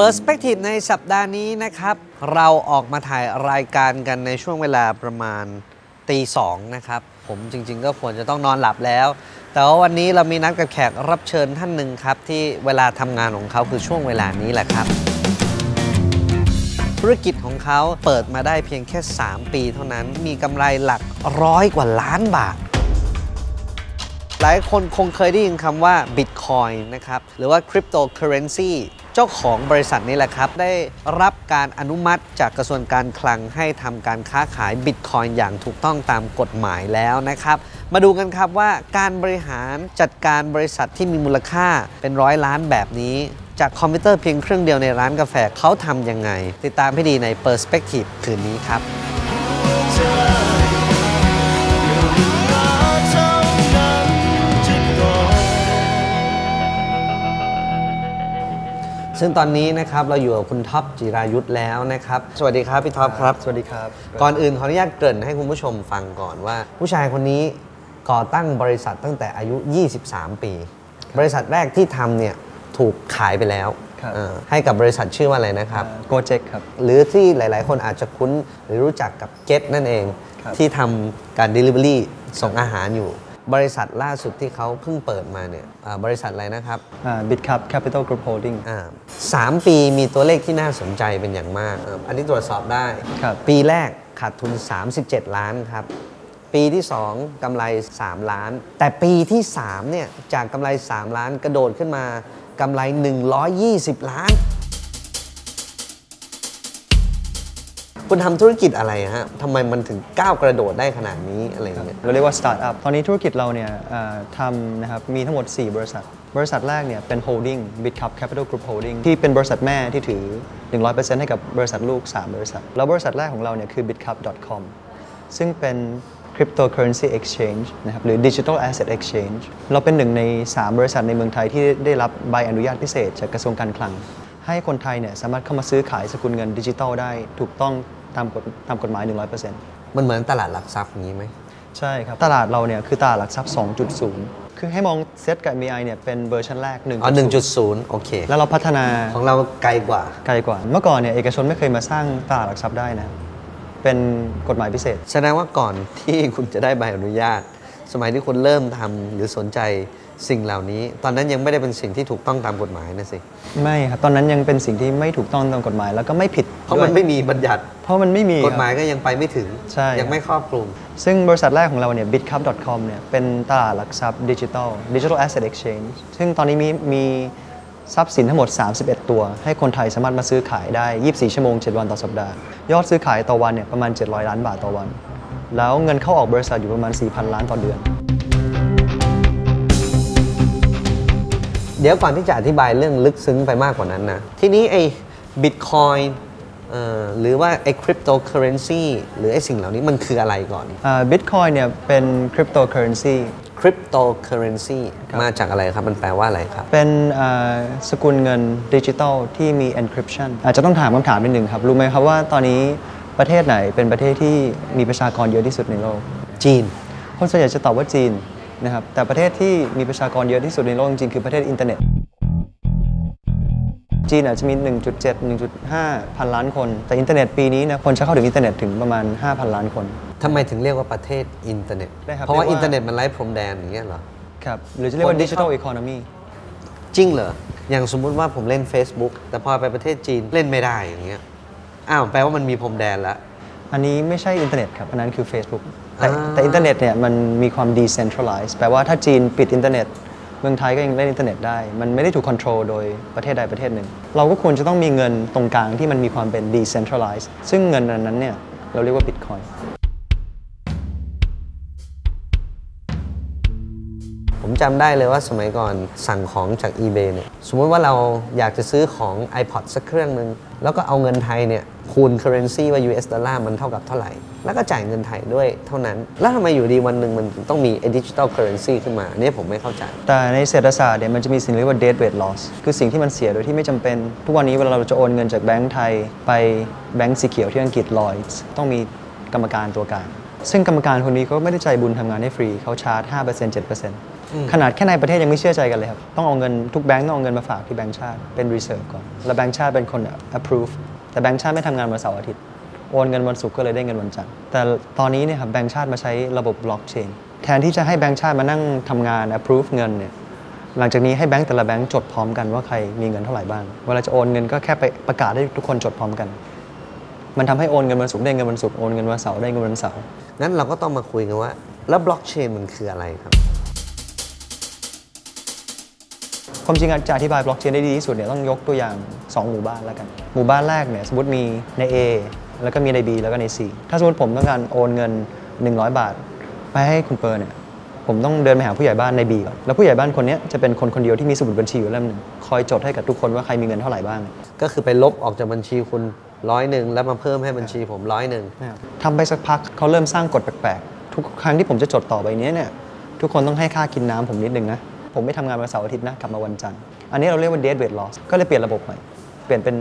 Perspective ในสัปดาห์นี้นะครับเราออกมาถ่ายรายการกันในช่วงเวลาประมาณ 2:00 น.นะครับผมจริงๆก็ควรจะต้องนอนหลับแล้วแต่ว่าวันนี้เรามีนัดกับแขกรับเชิญท่านหนึ่งครับที่เวลาทำงานของเขาคือช่วงเวลานี้แหละครับธุรกิจของเขาเปิดมาได้เพียงแค่3 ปีเท่านั้นมีกำไรหลัก100 กว่าล้านบาทหลายคนคงเคยได้ยินคำว่า Bitcoin นะครับหรือว่า Cryptocurrency เจ้าของบริษัทนี้แหละครับได้รับการอนุมัติจากกระทรวงการคลังให้ทำการค้าขาย Bitcoin อย่างถูกต้องตามกฎหมายแล้วนะครับมาดูกันครับว่าการบริหารจัดการบริษัทที่มีมูลค่าเป็น100 ล้านแบบนี้จากคอมพิวเตอร์เพียงเครื่องเดียวในร้านกาแฟเขาทำยังไงติดตามให้ดีใน Perspective คืนนี้ครับซึ่งตอนนี้นะครับเราอยู่กับคุณท็อปจิรายุทธแล้วนะครับสวัสดีครับพี่ท็อปครับสวัสดีครับก่อนอื่นขออนุญาตเกริ่นให้คุณผู้ชมฟังก่อนว่าผู้ชายคนนี้ก่อตั้งบริษัทตั้งแต่อายุ23 ปีบริษัทแรกที่ทำเนี่ยถูกขายไปแล้วให้กับบริษัทชื่อว่าอะไรนะครับGojek ครับหรือที่หลายๆคนอาจจะคุ้นหรือรู้จักกับเก็ตนั่นเองที่ทำการ Delivery ส่งอาหารอยู่บริษัทล่าสุดที่เขาเพิ่งเปิดมาเนี่ยบริษัทอะไรนะครับBitkub Capital Group Holding 3 ปีมีตัวเลขที่น่าสนใจเป็นอย่างมากอันนี้ตรวจสอบได้ปีแรกขาดทุน37 ล้านครับปีที่2กำไร3 ล้านแต่ปีที่3เนี่ยจากกำไร3 ล้านกระโดดขึ้นมากำไร120 ล้านคุณทำธุรกิจอะไรฮะทำไมมันถึงก้าวกระโดดได้ขนาดนี้อะไรอย่างเงี้ยเราเรียกว่าสตาร์ทอัพตอนนี้ธุรกิจเราเนี่ยทำนะครับมีทั้งหมด4 บริษัทบริษัทแรกเนี่ยเป็น Holding Bitkub Capital Group Holding ที่เป็นบริษัทแม่ที่ถือ 100% ให้กับบริษัทลูก3 บริษัทแล้วบริษัทแรกของเราเนี่ยคือ bitkub.com ซึ่งเป็น Cryptocurrency Exchange นะครับหรือ Digital Asset Exchange เราเป็นหนึ่งใน3 บริษัทในเมืองไทยที่ได้รับใบอนุญาตพิเศษจากกระทรวงการคลังให้คนไทยเนี่ยสามารถเข้ามาซื้อขายสกุลเงินดิจิทัลได้ถูกต้องตามกฎหมาย 100% มันเหมือนตลาดหลักทรัพย์อย่างนี้ไหมใช่ครับตลาดเราเนี่ยคือตลาดหลักทรัพย์ 2.0 คือให้มองเซตกับ MI เนี่ยเป็นเวอร์ชันแรก 1.0 โอเคแล้วเราพัฒนาของเราไกลกว่าเมื่อก่อนเนี่ยเอกชนไม่เคยมาสร้างตลาดหลักทรัพย์ได้นะเป็นกฎหมายพิเศษแสดงว่าก่อนที่คุณจะได้ใบอนุญาตสมัยที่คุณเริ่มทำหรือสนใจสิ่งเหล่านี้ตอนนั้นยังไม่ได้เป็นสิ่งที่ถูกต้องตามกฎหมายนะสิไม่ครับตอนนั้นยังเป็นสิ่งที่ไม่ถูกต้องตามกฎหมายแล้วก็ไม่ผิดเพราะมันไม่มีบัญญัติเพราะมันไม่มีกฎหมายก็ยังไปไม่ถึงใช่ยังไม่ครอบคลุมซึ่งบริษัทแรกของเราเนี่ย bitkub.com เนี่ยเป็นตลาดหลักทรัพย์ดิจิทัล Digital Asset Exchange ซึ่งตอนนี้มีทรัพย์สินทั้งหมด31 ตัวให้คนไทยสามารถมาซื้อขายได้24 ชั่วโมง7 วันต่อสัปดาห์ยอดซื้อขายต่อวันเนี่ยประมาณ700 ล้านบาทต่อวันแล้วเงินเข้าออกบริษัทอยู่ประมาณ 4,000 ล้านต่อเดือนเดี๋ยวก่อนที่จะอธิบายเรื่องลึกซึ้งไปมากกว่านั้นนะทีนี้ไอ้ Bitcoin หรือว่าไอ้ Cryptocurrency หรือไอ้สิ่งเหล่านี้มันคืออะไรก่อน Bitcoin เนี่ยเป็น Cryptocurrency มาจากอะไรครับมันแปลว่าอะไรครับเป็นสกุลเงินดิจิทัลที่มี encryption อาจจะต้องถามคำถามนิดนึงครับรู้ไหมครับว่าตอนนี้ประเทศไหนเป็นประเทศที่มีประชากรเยอะที่สุดในโลกจีนคนส่วนใหญ่จะตอบว่าจีนนะครับแต่ประเทศที่มีประชากรเยอะที่สุดในโลกจริงๆคือประเทศอินเทอร์เน็ตจีนอาจจะมี 1.7-1.5 พันล้านคนแต่อินเทอร์เน็ตปีนี้นะคนใช้เข้าถึงอินเทอร์เน็ตถึงประมาณ 5,000 ล้านคนทำไมถึงเรียกว่าประเทศอินเทอร์เน็ตเพราะว่าอินเทอร์เน็ตมันไร้พรมแดนอย่างเงี้ยเหรอครับหรือจะเรียกว่า Digital Economy จริงเหรออย่างสมมุติว่าผมเล่น Facebook แต่พอไปประเทศจีนเล่นไม่ได้อย่างเงี้ยอ้าวแปลว่ามันมีพรมแดนแล้วอันนี้ไม่ใช่อินเทอร์เน็ตครับอันนั้นคือ Facebook แต่อินเทอร์เน็ตเนี่ยมันมีความ decentralized แปลว่าถ้าจีนปิดอินเทอร์เน็ตเมืองไทยก็ยังเล่นอินเทอร์เน็ตได้มันไม่ได้ถูก control โดยประเทศใดประเทศหนึ่งเราก็ควรจะต้องมีเงินตรงกลางที่มันมีความเป็น decentralized ซึ่งเงินนั้นเนี่ยเราเรียกว่า Bitcoin ผมจำได้เลยว่าสมัยก่อนสั่งของจาก eBay เนี่ยสมมติว่าเราอยากจะซื้อของ iPod สักเครื่องนึงแล้วก็เอาเงินไทยเนี่ยคูณ currency ว่า US ดอลลาร์มันเท่ากับเท่าไหร่แล้วก็จ่ายเงินไทยด้วยเท่านั้นแล้วทำไมอยู่ดีวันหนึ่งมันต้องมี digital currency ขึ้นมาเนี่ยผมไม่เข้าใจแต่ในเศรษฐศาสตร์เนี่ยมันจะมีสิ่งเรียกว่า dead weight loss คือสิ่งที่มันเสียโดยที่ไม่จำเป็นทุกวันนี้เวลาเราจะโอนเงินจากแบงก์ไทยไปแบงก์สีเขียวที่อังกฤษ Lloyds ต้องมีกรรมการตัวกลาง ซึ่งกรรมการคนนี้ก็ไม่ได้ใจบุญทำงานให้ฟรีเขาชาร์จ 5% 7% ขนาดแค่ในประเทศยังไม่เชื่อใจกันเลยครับต้องเอาเงินทุกแบงค์ต้องเอาเงินมาฝากที่แบงค์ชาติเป็น reserve ก่อนแล้วแบงค์ชาติเป็นคน approve แต่แบงค์ชาติไม่ทำงานวันเสาร์อาทิตย์โอนเงินวันศุกร์ก็เลยได้เงินวันจันทร์แต่ตอนนี้เนี่ยครับแบงค์ชาติมาใช้ระบบ blockchain แทนที่จะให้แบงค์ชาติมานั่งทำงาน approve เงินเนี่ยหลังจากนี้ให้แบงค์แต่ละแบงค์จดพร้อมกันว่าใครมีเงินเท่าไหร่บ้างเวลาจะโอนเงินก็แค่ไปประกาศให้ทุกคนจดพร้อมกันมันทำให้โอนเงินวันศุกร์ได้เงินวันศุกร์โอนเงินวันเสาร์ได้เงินวันเสาร์นั้นเราก็ต้องมาคุยกันว่าแล้วบล็อกเชนมันคืออะไรครับความจริงจะอธิบายบล็อกเชนได้ดีที่สุดเนี่ยต้องยกตัวอย่าง2หมู่บ้านแล้วกันหมู่บ้านแรกเนี่ยสมมติมีใน A แล้วก็มีใน B แล้วก็ใน C ถ้าสมมติผมต้องการโอนเงิน100บาทไปให้คุณเปิ้ลเนี่ยผมต้องเดินไปหาผู้ใหญ่บ้านใน B ก่อนแล้วผู้ใหญ่บ้านคนนี้จะเป็นคนคนเดียวที่มีสมุดบัญชีอยู่เล่มนึงคอยจดให้กับทุกคนว่าใครมีเงินเท่าไหร่บ้างก็คือไปลบออกจากบัญชีคุณ100แล้วมาเพิ่มให้บัญชีผม100ทำไปสักพักเขาเริ่มสร้างกฎแปลกๆทุกครั้งที่ผมจะจดต่อไปนี้เนี่ยทุกคนต้องให้ค่ากินน้ำผมนิดนึงนะผมไม่ทำงานวันเสาร์อาทิตย์นะกลับมาวันจันทร์อันนี้เราเรียกว่า dead weight loss ก็เลยเปลี่ยนระบบใหม่เปลี่ยนเป็น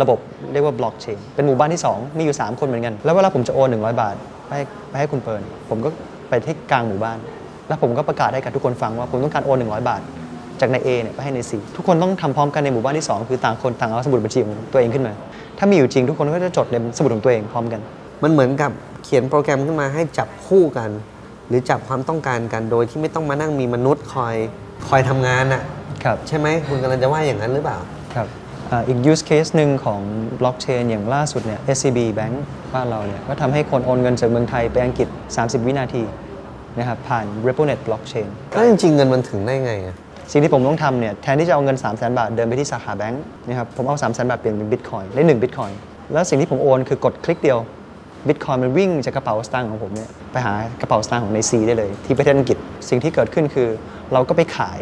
ระบบเรียกว่า blockchain เป็นหมู่บ้านที่2มีอยู่3คนเหมือนกันแล้วเวลาผมจะโอน100บาทไปให้คุณเปิลผมก็ไปที่กลางหมู่บ้านแล้วผมก็ประกาศให้กับทุกคนฟังว่าผมต้องการโอน100บาทจากใน A เนี่ยไปให้ใน C ทุกคนต้องทำพร้อมกันในหมู่บ้านที่2คือต่างคนต่างเอาสมุดบัญชีของตัวเองขึ้นมาถ้ามีอยู่จริงทุกคนก็จะจดในสมุดของตัวเองพร้อมกันมันเหมือนกับเขียนโปรแกรมขึ้นมาให้จับคู่กันหรือจับความต้องการกันโดยที่ไม่ต้องมานั่งมีมนุษย์คอยทำงานน่ะครับใช่ไหมคุณกำลังจะว่าอย่างนั้นหรือเปล่าครับอีก use case นึงของ blockchain อย่างล่าสุดเนี่ย SCB Bank บ้านเราเนี่ยก็ทำให้คนโอนเงินจากเมืองไทยไปอังกฤษ30 วินาทีนะครับผ่าน Ripple Net blockchain แล้วจริงๆเงินมันถึงได้ไงสิ่งที่ผมต้องทำเนี่ยแทนที่จะเอาเงิน 300,000 บาทเดินไปที่สาขาแบงค์นะครับผมเอา 300,000 บาทเปลี่ยนเป็น Bitcoin ได้1 Bitcoin แล้วสิ่งที่ผมโอนคือกดคลิกเดียว Bitcoin มันวิ่งจากกระเป๋าสตางค์ของผมเนี่ยไปหากระเป๋าสตางค์ของใน C ได้เลยที่ประเทศอังกฤษสิ่งที่เกิดขึ้นคือเราก็ไปขาย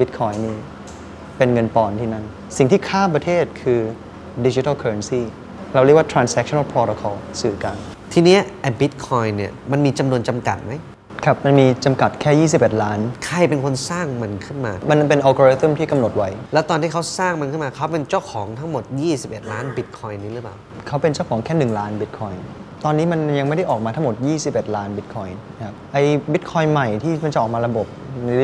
Bitcoin นี่เป็นเงินปอนด์ที่นั่นสิ่งที่ข้ามประเทศคือ Digital Currency เราเรียกว่า Transactional Protocol สื่อกลางทีเนี้ยไอ้ Bitcoin เนี่ยมันมีจำนวนจำกัดมั้ยครับมันมีจำกัดแค่21ล้านใครเป็นคนสร้างมันขึ้นมามันเป็นอัลกอริทึมที่กำหนดไว้แล้วตอนที่เขาสร้างมันขึ้นมาเขาเป็นเจ้าของทั้งหมด21ล้านบิตคอยน์นี้หรือเปล่าเขาเป็นเจ้าของแค่1ล้านบิตคอยน์ตอนนี้มันยังไม่ได้ออกมาทั้งหมด21ล้านบิตคอยน์นะครับไอ้บิตคอยน์ใหม่ที่มันจะออกมาระบบ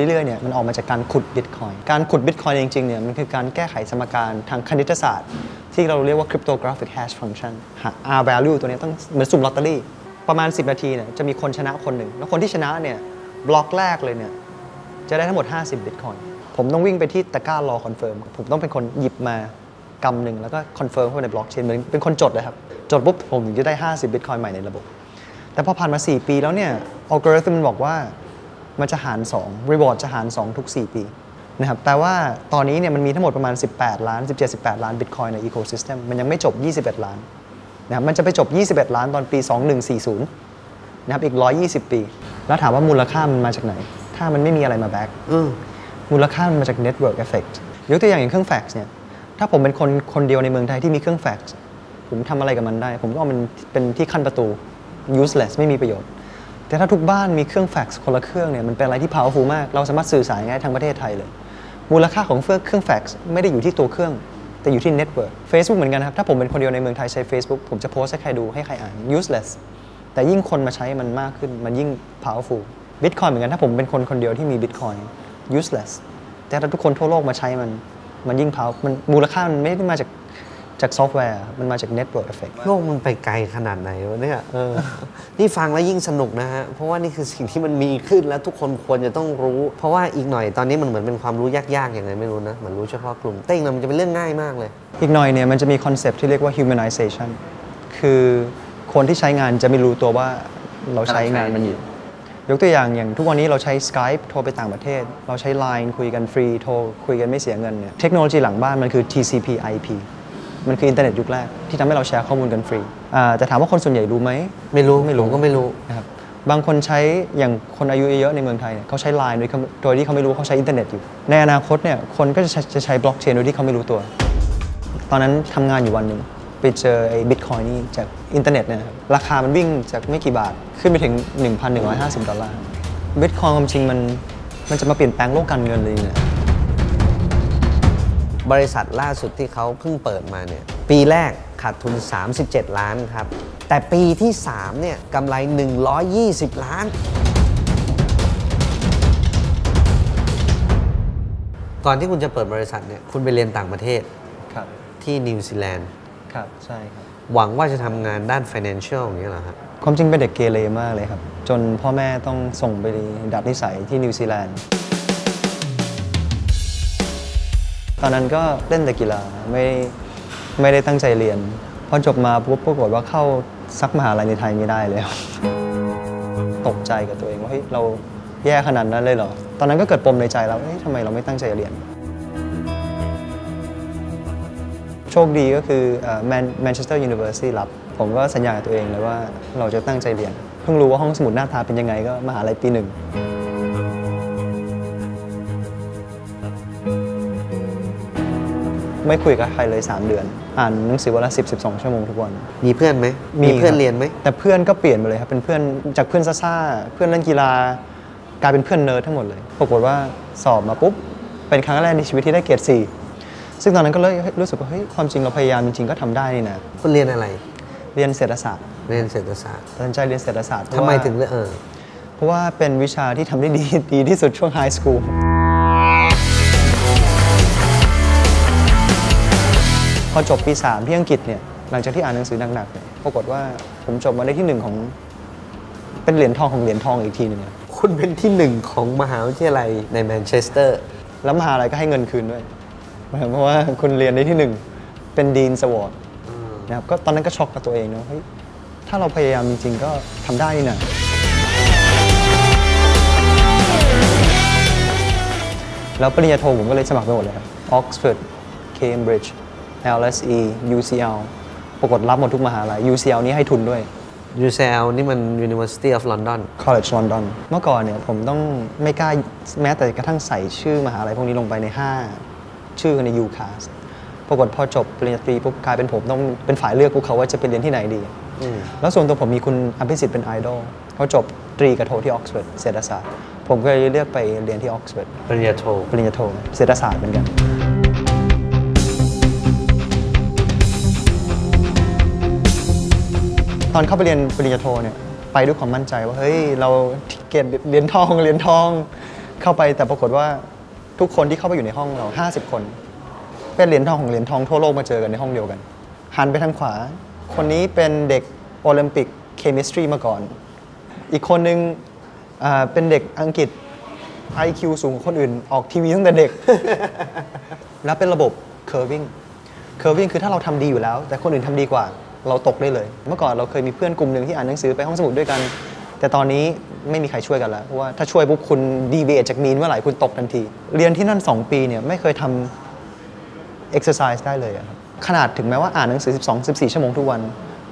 เรื่อยๆเนี่ยมันออกมาจากการขุดบิตคอยน์การขุดบิตคอยน์จริงๆเนี่ยมันคือการแก้ไขสมการทางคณิตศาสตร์ที่เราเรียกว่า cryptographic hash function หา r value ตัวนี้ต้องเหมือนสุ่มลอตเตอรี่ประมาณ10นาทีเนี่ยจะมีคนชนะคนหนึ่งแล้วคนที่ชนะเนี่ยบล็อกแรกเลยเนี่ยจะได้ทั้งหมด50บิตคอยน์ผมต้องวิ่งไปที่ตะกร้ารอคอนเฟิร์มผมต้องเป็นคนหยิบมากำหนึ่งแล้วก็คอนเฟิร์มเข้าไปในบล็อกเชนเป็นคนจดเลยครับจดปุ๊บผมถึงจะได้50บิตคอยน์ใหม่ในระบบแต่พอผ่านมา4ปีแล้วเนี่ยอัลกอริทึมมันบอกว่ามันจะหาร2รีวอร์ดจะหาร2ทุก4ปีนะครับแต่ว่าตอนนี้เนี่ยมันมีทั้งหมดประมาณ18ล้าน17 18ล้านบิตคอยน์ในอีโคซิสเต็มมันยังไม่จบ21ล้านนะมันจะไปจบ21ล้านตอนปี2140นะครับอีก120ปีแล้วถามว่ามูลค่ามันมาจากไหนถ้ามันไม่มีอะไรมาแบ็คมูลค่ามันมาจาก Network Effect ยกตัวอย่างเครื่องแฟกซ์เนี่ยถ้าผมเป็นคนเดียวในเมืองไทยที่มีเครื่องแฟกซ์ผมทำอะไรกับมันได้ผมก็เอามันเป็นที่ขั้นประตู useless ไม่มีประโยชน์แต่ถ้าทุกบ้านมีเครื่องแฟกซ์คนละเครื่องเนี่ยมันเป็นอะไรที่ powerful มากเราสามารถสื่อสารได้ทั้งประเทศไทยเลยมูลค่าของเครื่องแฟกซ์ไม่ได้อยู่ที่ตัวเครื่องแต่อยู่ที่เน็ตเวิร์ก Facebook เหมือนกันครับถ้าผมเป็นคนเดียวในเมืองไทยใช้ Facebook ผมจะโพสให้ใครดูให้ใครอ่าน useless แต่ยิ่งคนมาใช้มันมากขึ้นมันยิ่ง powerful Bitcoin เหมือนกันถ้าผมเป็นคนเดียวที่มี Bitcoin useless แต่ถ้าทุกคนทั่วโลกมาใช้มันยิ่ง powerful มันมูลค่ามันไม่ได้มาจากซอฟต์แวร์มันมาจาก network effect โลกมันไปไกลขนาดไหนวะเนี่ยนี่ฟังแล้วยิ่งสนุกนะฮะเพราะว่านี่คือสิ่งที่มันมีขึ้นแล้วทุกคนควรจะต้องรู้เพราะว่าอีกหน่อยตอนนี้มันเหมือนเป็นความรู้ยากๆอย่างไรไม่รู้นะเหมือนรู้เฉพาะกลุ่มแต่อีกหน่อยมันจะเป็นเรื่องง่ายมากเลยอีกหน่อยเนี่ยมันจะมีคอนเซปต์ที่เรียกว่า humanization คือคนที่ใช้งานจะไม่รู้ตัวว่าเราใช้งานมันอยู่ยกตัวอย่างทุกวันนี้เราใช้ Skype โทรไปต่างประเทศเราใช้ LINE คุยกันฟรีโทรคุยกันไม่เสียเงินเนี่ยเทคโนโลยีหลังบ้านมันคือ TCP/IPมันคืออินเทอร์เน็ตยุคแรกที่ทำให้เราแชร์ข้อมูลกันฟรีแต่ถามว่าคนส่วนใหญ่รู้ไหมไม่รู้ก็ไม่รู้นะครับบางคนใช้อย่างคนอายุเยอะในเมืองไทยเนี่ยเขาใช้ LINE โดยที่เขาไม่รู้เขาใช้อินเทอร์เน็ตอยู่ในอนาคตเนี่ยคนก็จะใช้บล็อกเชนโดยที่เขาไม่รู้ตัวตอนนั้นทำงานอยู่วันหนึ่งไปเจอไอ้ Bitcoin นี่จากอินเทอร์เน็ตเนี่ยราคามันวิ่งจากไม่กี่บาทขึ้นไปถึง 1,150 ดอลลาร์ Bitcoin ความจริงมันจะมาเปลี่ยนแปลงโลกการเงินเลยเนี่ยบริษัทล่าสุดที่เขาเพิ่งเปิดมาเนี่ยปีแรกขาดทุน37ล้านครับ แต่ปีที่3เนี่ยกำไร120ล้านก่อนที่คุณจะเปิดบริษัทเนี่ยคุณไปเรียนต่างประเทศที่นิวซีแลนด์ครับใช่ครับหวังว่าจะทำงานด้าน financial อย่างนี้เหรอครับความจริงเป็นเด็กเกเรมากเลยครับจนพ่อแม่ต้องส่งไปดัดนิสัยที่นิวซีแลนด์ตอนนั้นก็เล่นแต่กีฬาไม่ได้ตั้งใจเรียนพอจบมาปุ๊บปรากฏว่าเข้าสักมหาลัยในไทยไม่ได้เลยตกใจกับตัวเองว่าเฮ้ยเราแย่ขนาดนั้นเลยเหรอตอนนั้นก็เกิดปมในใจแล้วเฮ้ยทำไมเราไม่ตั้งใจเรียนโชคดีก็คือแมนเชสเตอร์ยูนิเวอร์ซิตี้รับผมก็สัญญากับตัวเองเลยว่าเราจะตั้งใจเรียนเพิ่งรู้ว่าห้องสมุดหน้าตาเป็นยังไงก็มหาลัยปีหนึ่งไม่คุยกับใครเลย3เดือนอ่านหนังสือวันละ 10-12 ชั่วโมงทุกวันมีเพื่อนไหมมีเพื่อนเรียนไหมแต่เพื่อนก็เปลี่ยนไปเลยครับเป็นเพื่อนจากเพื่อนซ่าๆเพื่อนเล่นกีฬากลายเป็นเพื่อนเนิร์ดทั้งหมดเลยปรากฏว่าสอบมาปุ๊บเป็นครั้งแรกในชีวิตที่ได้เกรด4ซึ่งตอนนั้นก็เลยรู้สึกว่าเฮ้ยความจริงเราพยายามจริงๆก็ทำได้นี่นะคุณเรียนอะไรเรียนเศรษฐศาสตร์เรียนเศรษฐศาสตร์ตั้งใจเรียนเศรษฐศาสตร์ทำไมถึงเพราะว่าเป็นวิชาที่ทำได้ดีที่สุดช่วงไฮสคูลพอจบปี3ที่อังกฤษเนี่ยหลังจากที่อ่านหนังสือหนักๆเนี่ยปรากฏว่าผมจบมาได้ที่1ของเป็นเหรียญทองของเหรียญทองอีกทีนึงคุณเป็นที่1ของมหาวิทยาลัยในแมนเชสเตอร์แล้วมหาลัยก็ให้เงินคืนด้วยเพราะว่าคุณเรียนได้ที่1เป็นดีนสวอตนะครับก็ตอนนั้นก็ช็อกกับตัวเองเนาะเฮ้ยถ้าเราพยายามจริงๆก็ทำได้นี่นะแล้วปริญญาโทผมก็เลยสมัครไปหมดเลยครับ Oxford Cambridge LSE UCL ปรากฏรับหมดทุกมหาลัย UCL นี่ให้ทุนด้วย UCL นี่มัน University of London College London เมื่อก่อนเนี่ยผมต้องไม่กล้าแม้แต่กระทั่งใส่ชื่อมหาลัยพวกนี้ลงไปใน5 ชื่อใน UCAS ปรากฏพอจบปริญญาตรีปุ๊บกลายเป็นผมต้องเป็นฝ่ายเลือกพวกเขาว่าจะไปเรียนที่ไหนดีแล้วส่วนตัวผมมีคุณอภิสิทธิ์เป็นไอดอลเขาจบตรีกับโทที่ออกซฟอร์ดเศรษฐศาสตร์ผมก็เลยเลือกไปเรียนที่ออกซฟอร์ดปริญญาโทเศรษฐศาสตร์เหมือนกันตอนเข้าไปเรียนปริญญาโทเนี่ยไปด้วยความมั่นใจว่าเฮ้ยเราเกรดเหรียญทองเข้าไปแต่ปรากฏว่าทุกคนที่เข้าไปอยู่ในห้องเรา50คนเป็นเหรียญทองของเหรียญทองทั่วโลกมาเจอกันในห้องเดียวกันหันไปทางขวาคนนี้เป็นเด็กโอลิมปิกเคมิสตรีมาก่อนอีกคนนึงเป็นเด็กอังกฤษ IQ สูงกว่าคนอื่นออกทีวีตั้งแต่เด็ก แล้วเป็นระบบ curving คือถ้าเราทำดีอยู่แล้วแต่คนอื่นทำดีกว่าเราตกได้เลยเมื่อก่อนเราเคยมีเพื่อนกลุ่มหนึ่งที่อ่านหนังสือไปห้องสมุดด้วยกันแต่ตอนนี้ไม่มีใครช่วยกันแล้วเพราะว่าถ้าช่วยปุ๊บคุณดีเวทจากมีนเมื่อไหร่คุณตกทันทีเรียนที่นั่น2ปีเนี่ยไม่เคยทำ exercise ได้เลยครับขนาดถึงแม้ว่าอ่านหนังสือ 12-14 ชั่วโมงทุกวัน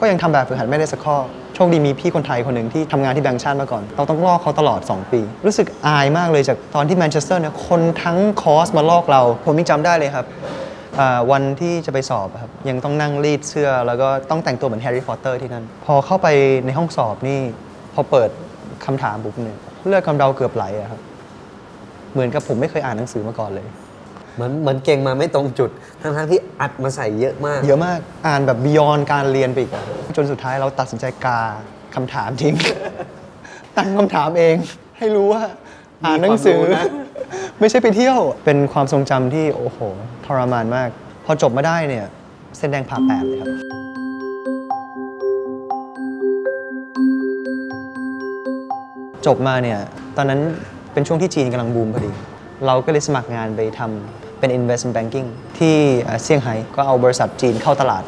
ก็ยังทำแบบฝึกหัดไม่ได้สักข้อโชคดีมีพี่คนไทยคนหนึ่งที่ทำงานที่แบงก์ชาติมาก่อนเราต้องลอกเขาตลอด2ปีรู้สึกอายมากเลยจากตอนที่แมนเชสเตอร์เนี่ยคนทั้งคอร์สมาลอกเราผมยังจำได้เลยครับวันที่จะไปสอบครับยังต้องนั่งรีดเสื้อแล้วก็ต้องแต่งตัวเหมือนแฮร์รี่พอตเตอร์ที่นั่นพอเข้าไปในห้องสอบนี่พอเปิดคำถามบุ๊กเนี่ยเลือดกำเดาเกือบไหลอะครับเหมือนกับผมไม่เคยอ่านหนังสือมาก่อนเลยเหมือนเก่งมาไม่ตรงจุดทั้งที่อัดมาใส่เยอะมากอ่านแบบบียอนการเรียนไปอีกจนสุดท้ายเราตัดสินใจกาคำถามทิ้ง ตั้งคำถามเองให้รู้ว่าอ่านหนังสือไม่ใช่ไปเที่ยวเป็นความทรงจำที่โอ้โหทรมานมากพอจบมาได้เนี่ยเส้นแดงผ่าแปดเลยครับจบมาเนี่ยตอนนั้นเป็นช่วงที่จีนกำลังบูมพอดีเราก็เลยสมัครงานไปทำเป็น investment banking ที่เซี่ยงไฮ้ก็เอาบริษัทจีนเข้าตลาด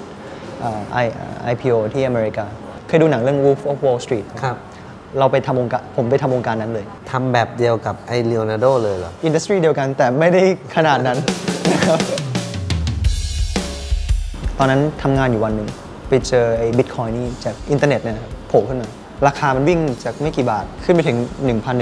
IPO ที่อเมริกาเคยดูหนังเรื่อง Wolf of Wall Street ครับผมไปทำวงการนั้นเลยทำแบบเดียวกับไอเลโอนาร์โดเลยเหรออินดัสทรีเดียวกันแต่ไม่ได้ขนาดนั้น ตอนนั้นทำงานอยู่วันหนึ่งไปเจอไอ้ Bitcoin นี่จากอินเทอร์เน็ตเนี่ยโผล่ขึ้นมาราคามันวิ่งจากไม่กี่บาทขึ้นไปถึง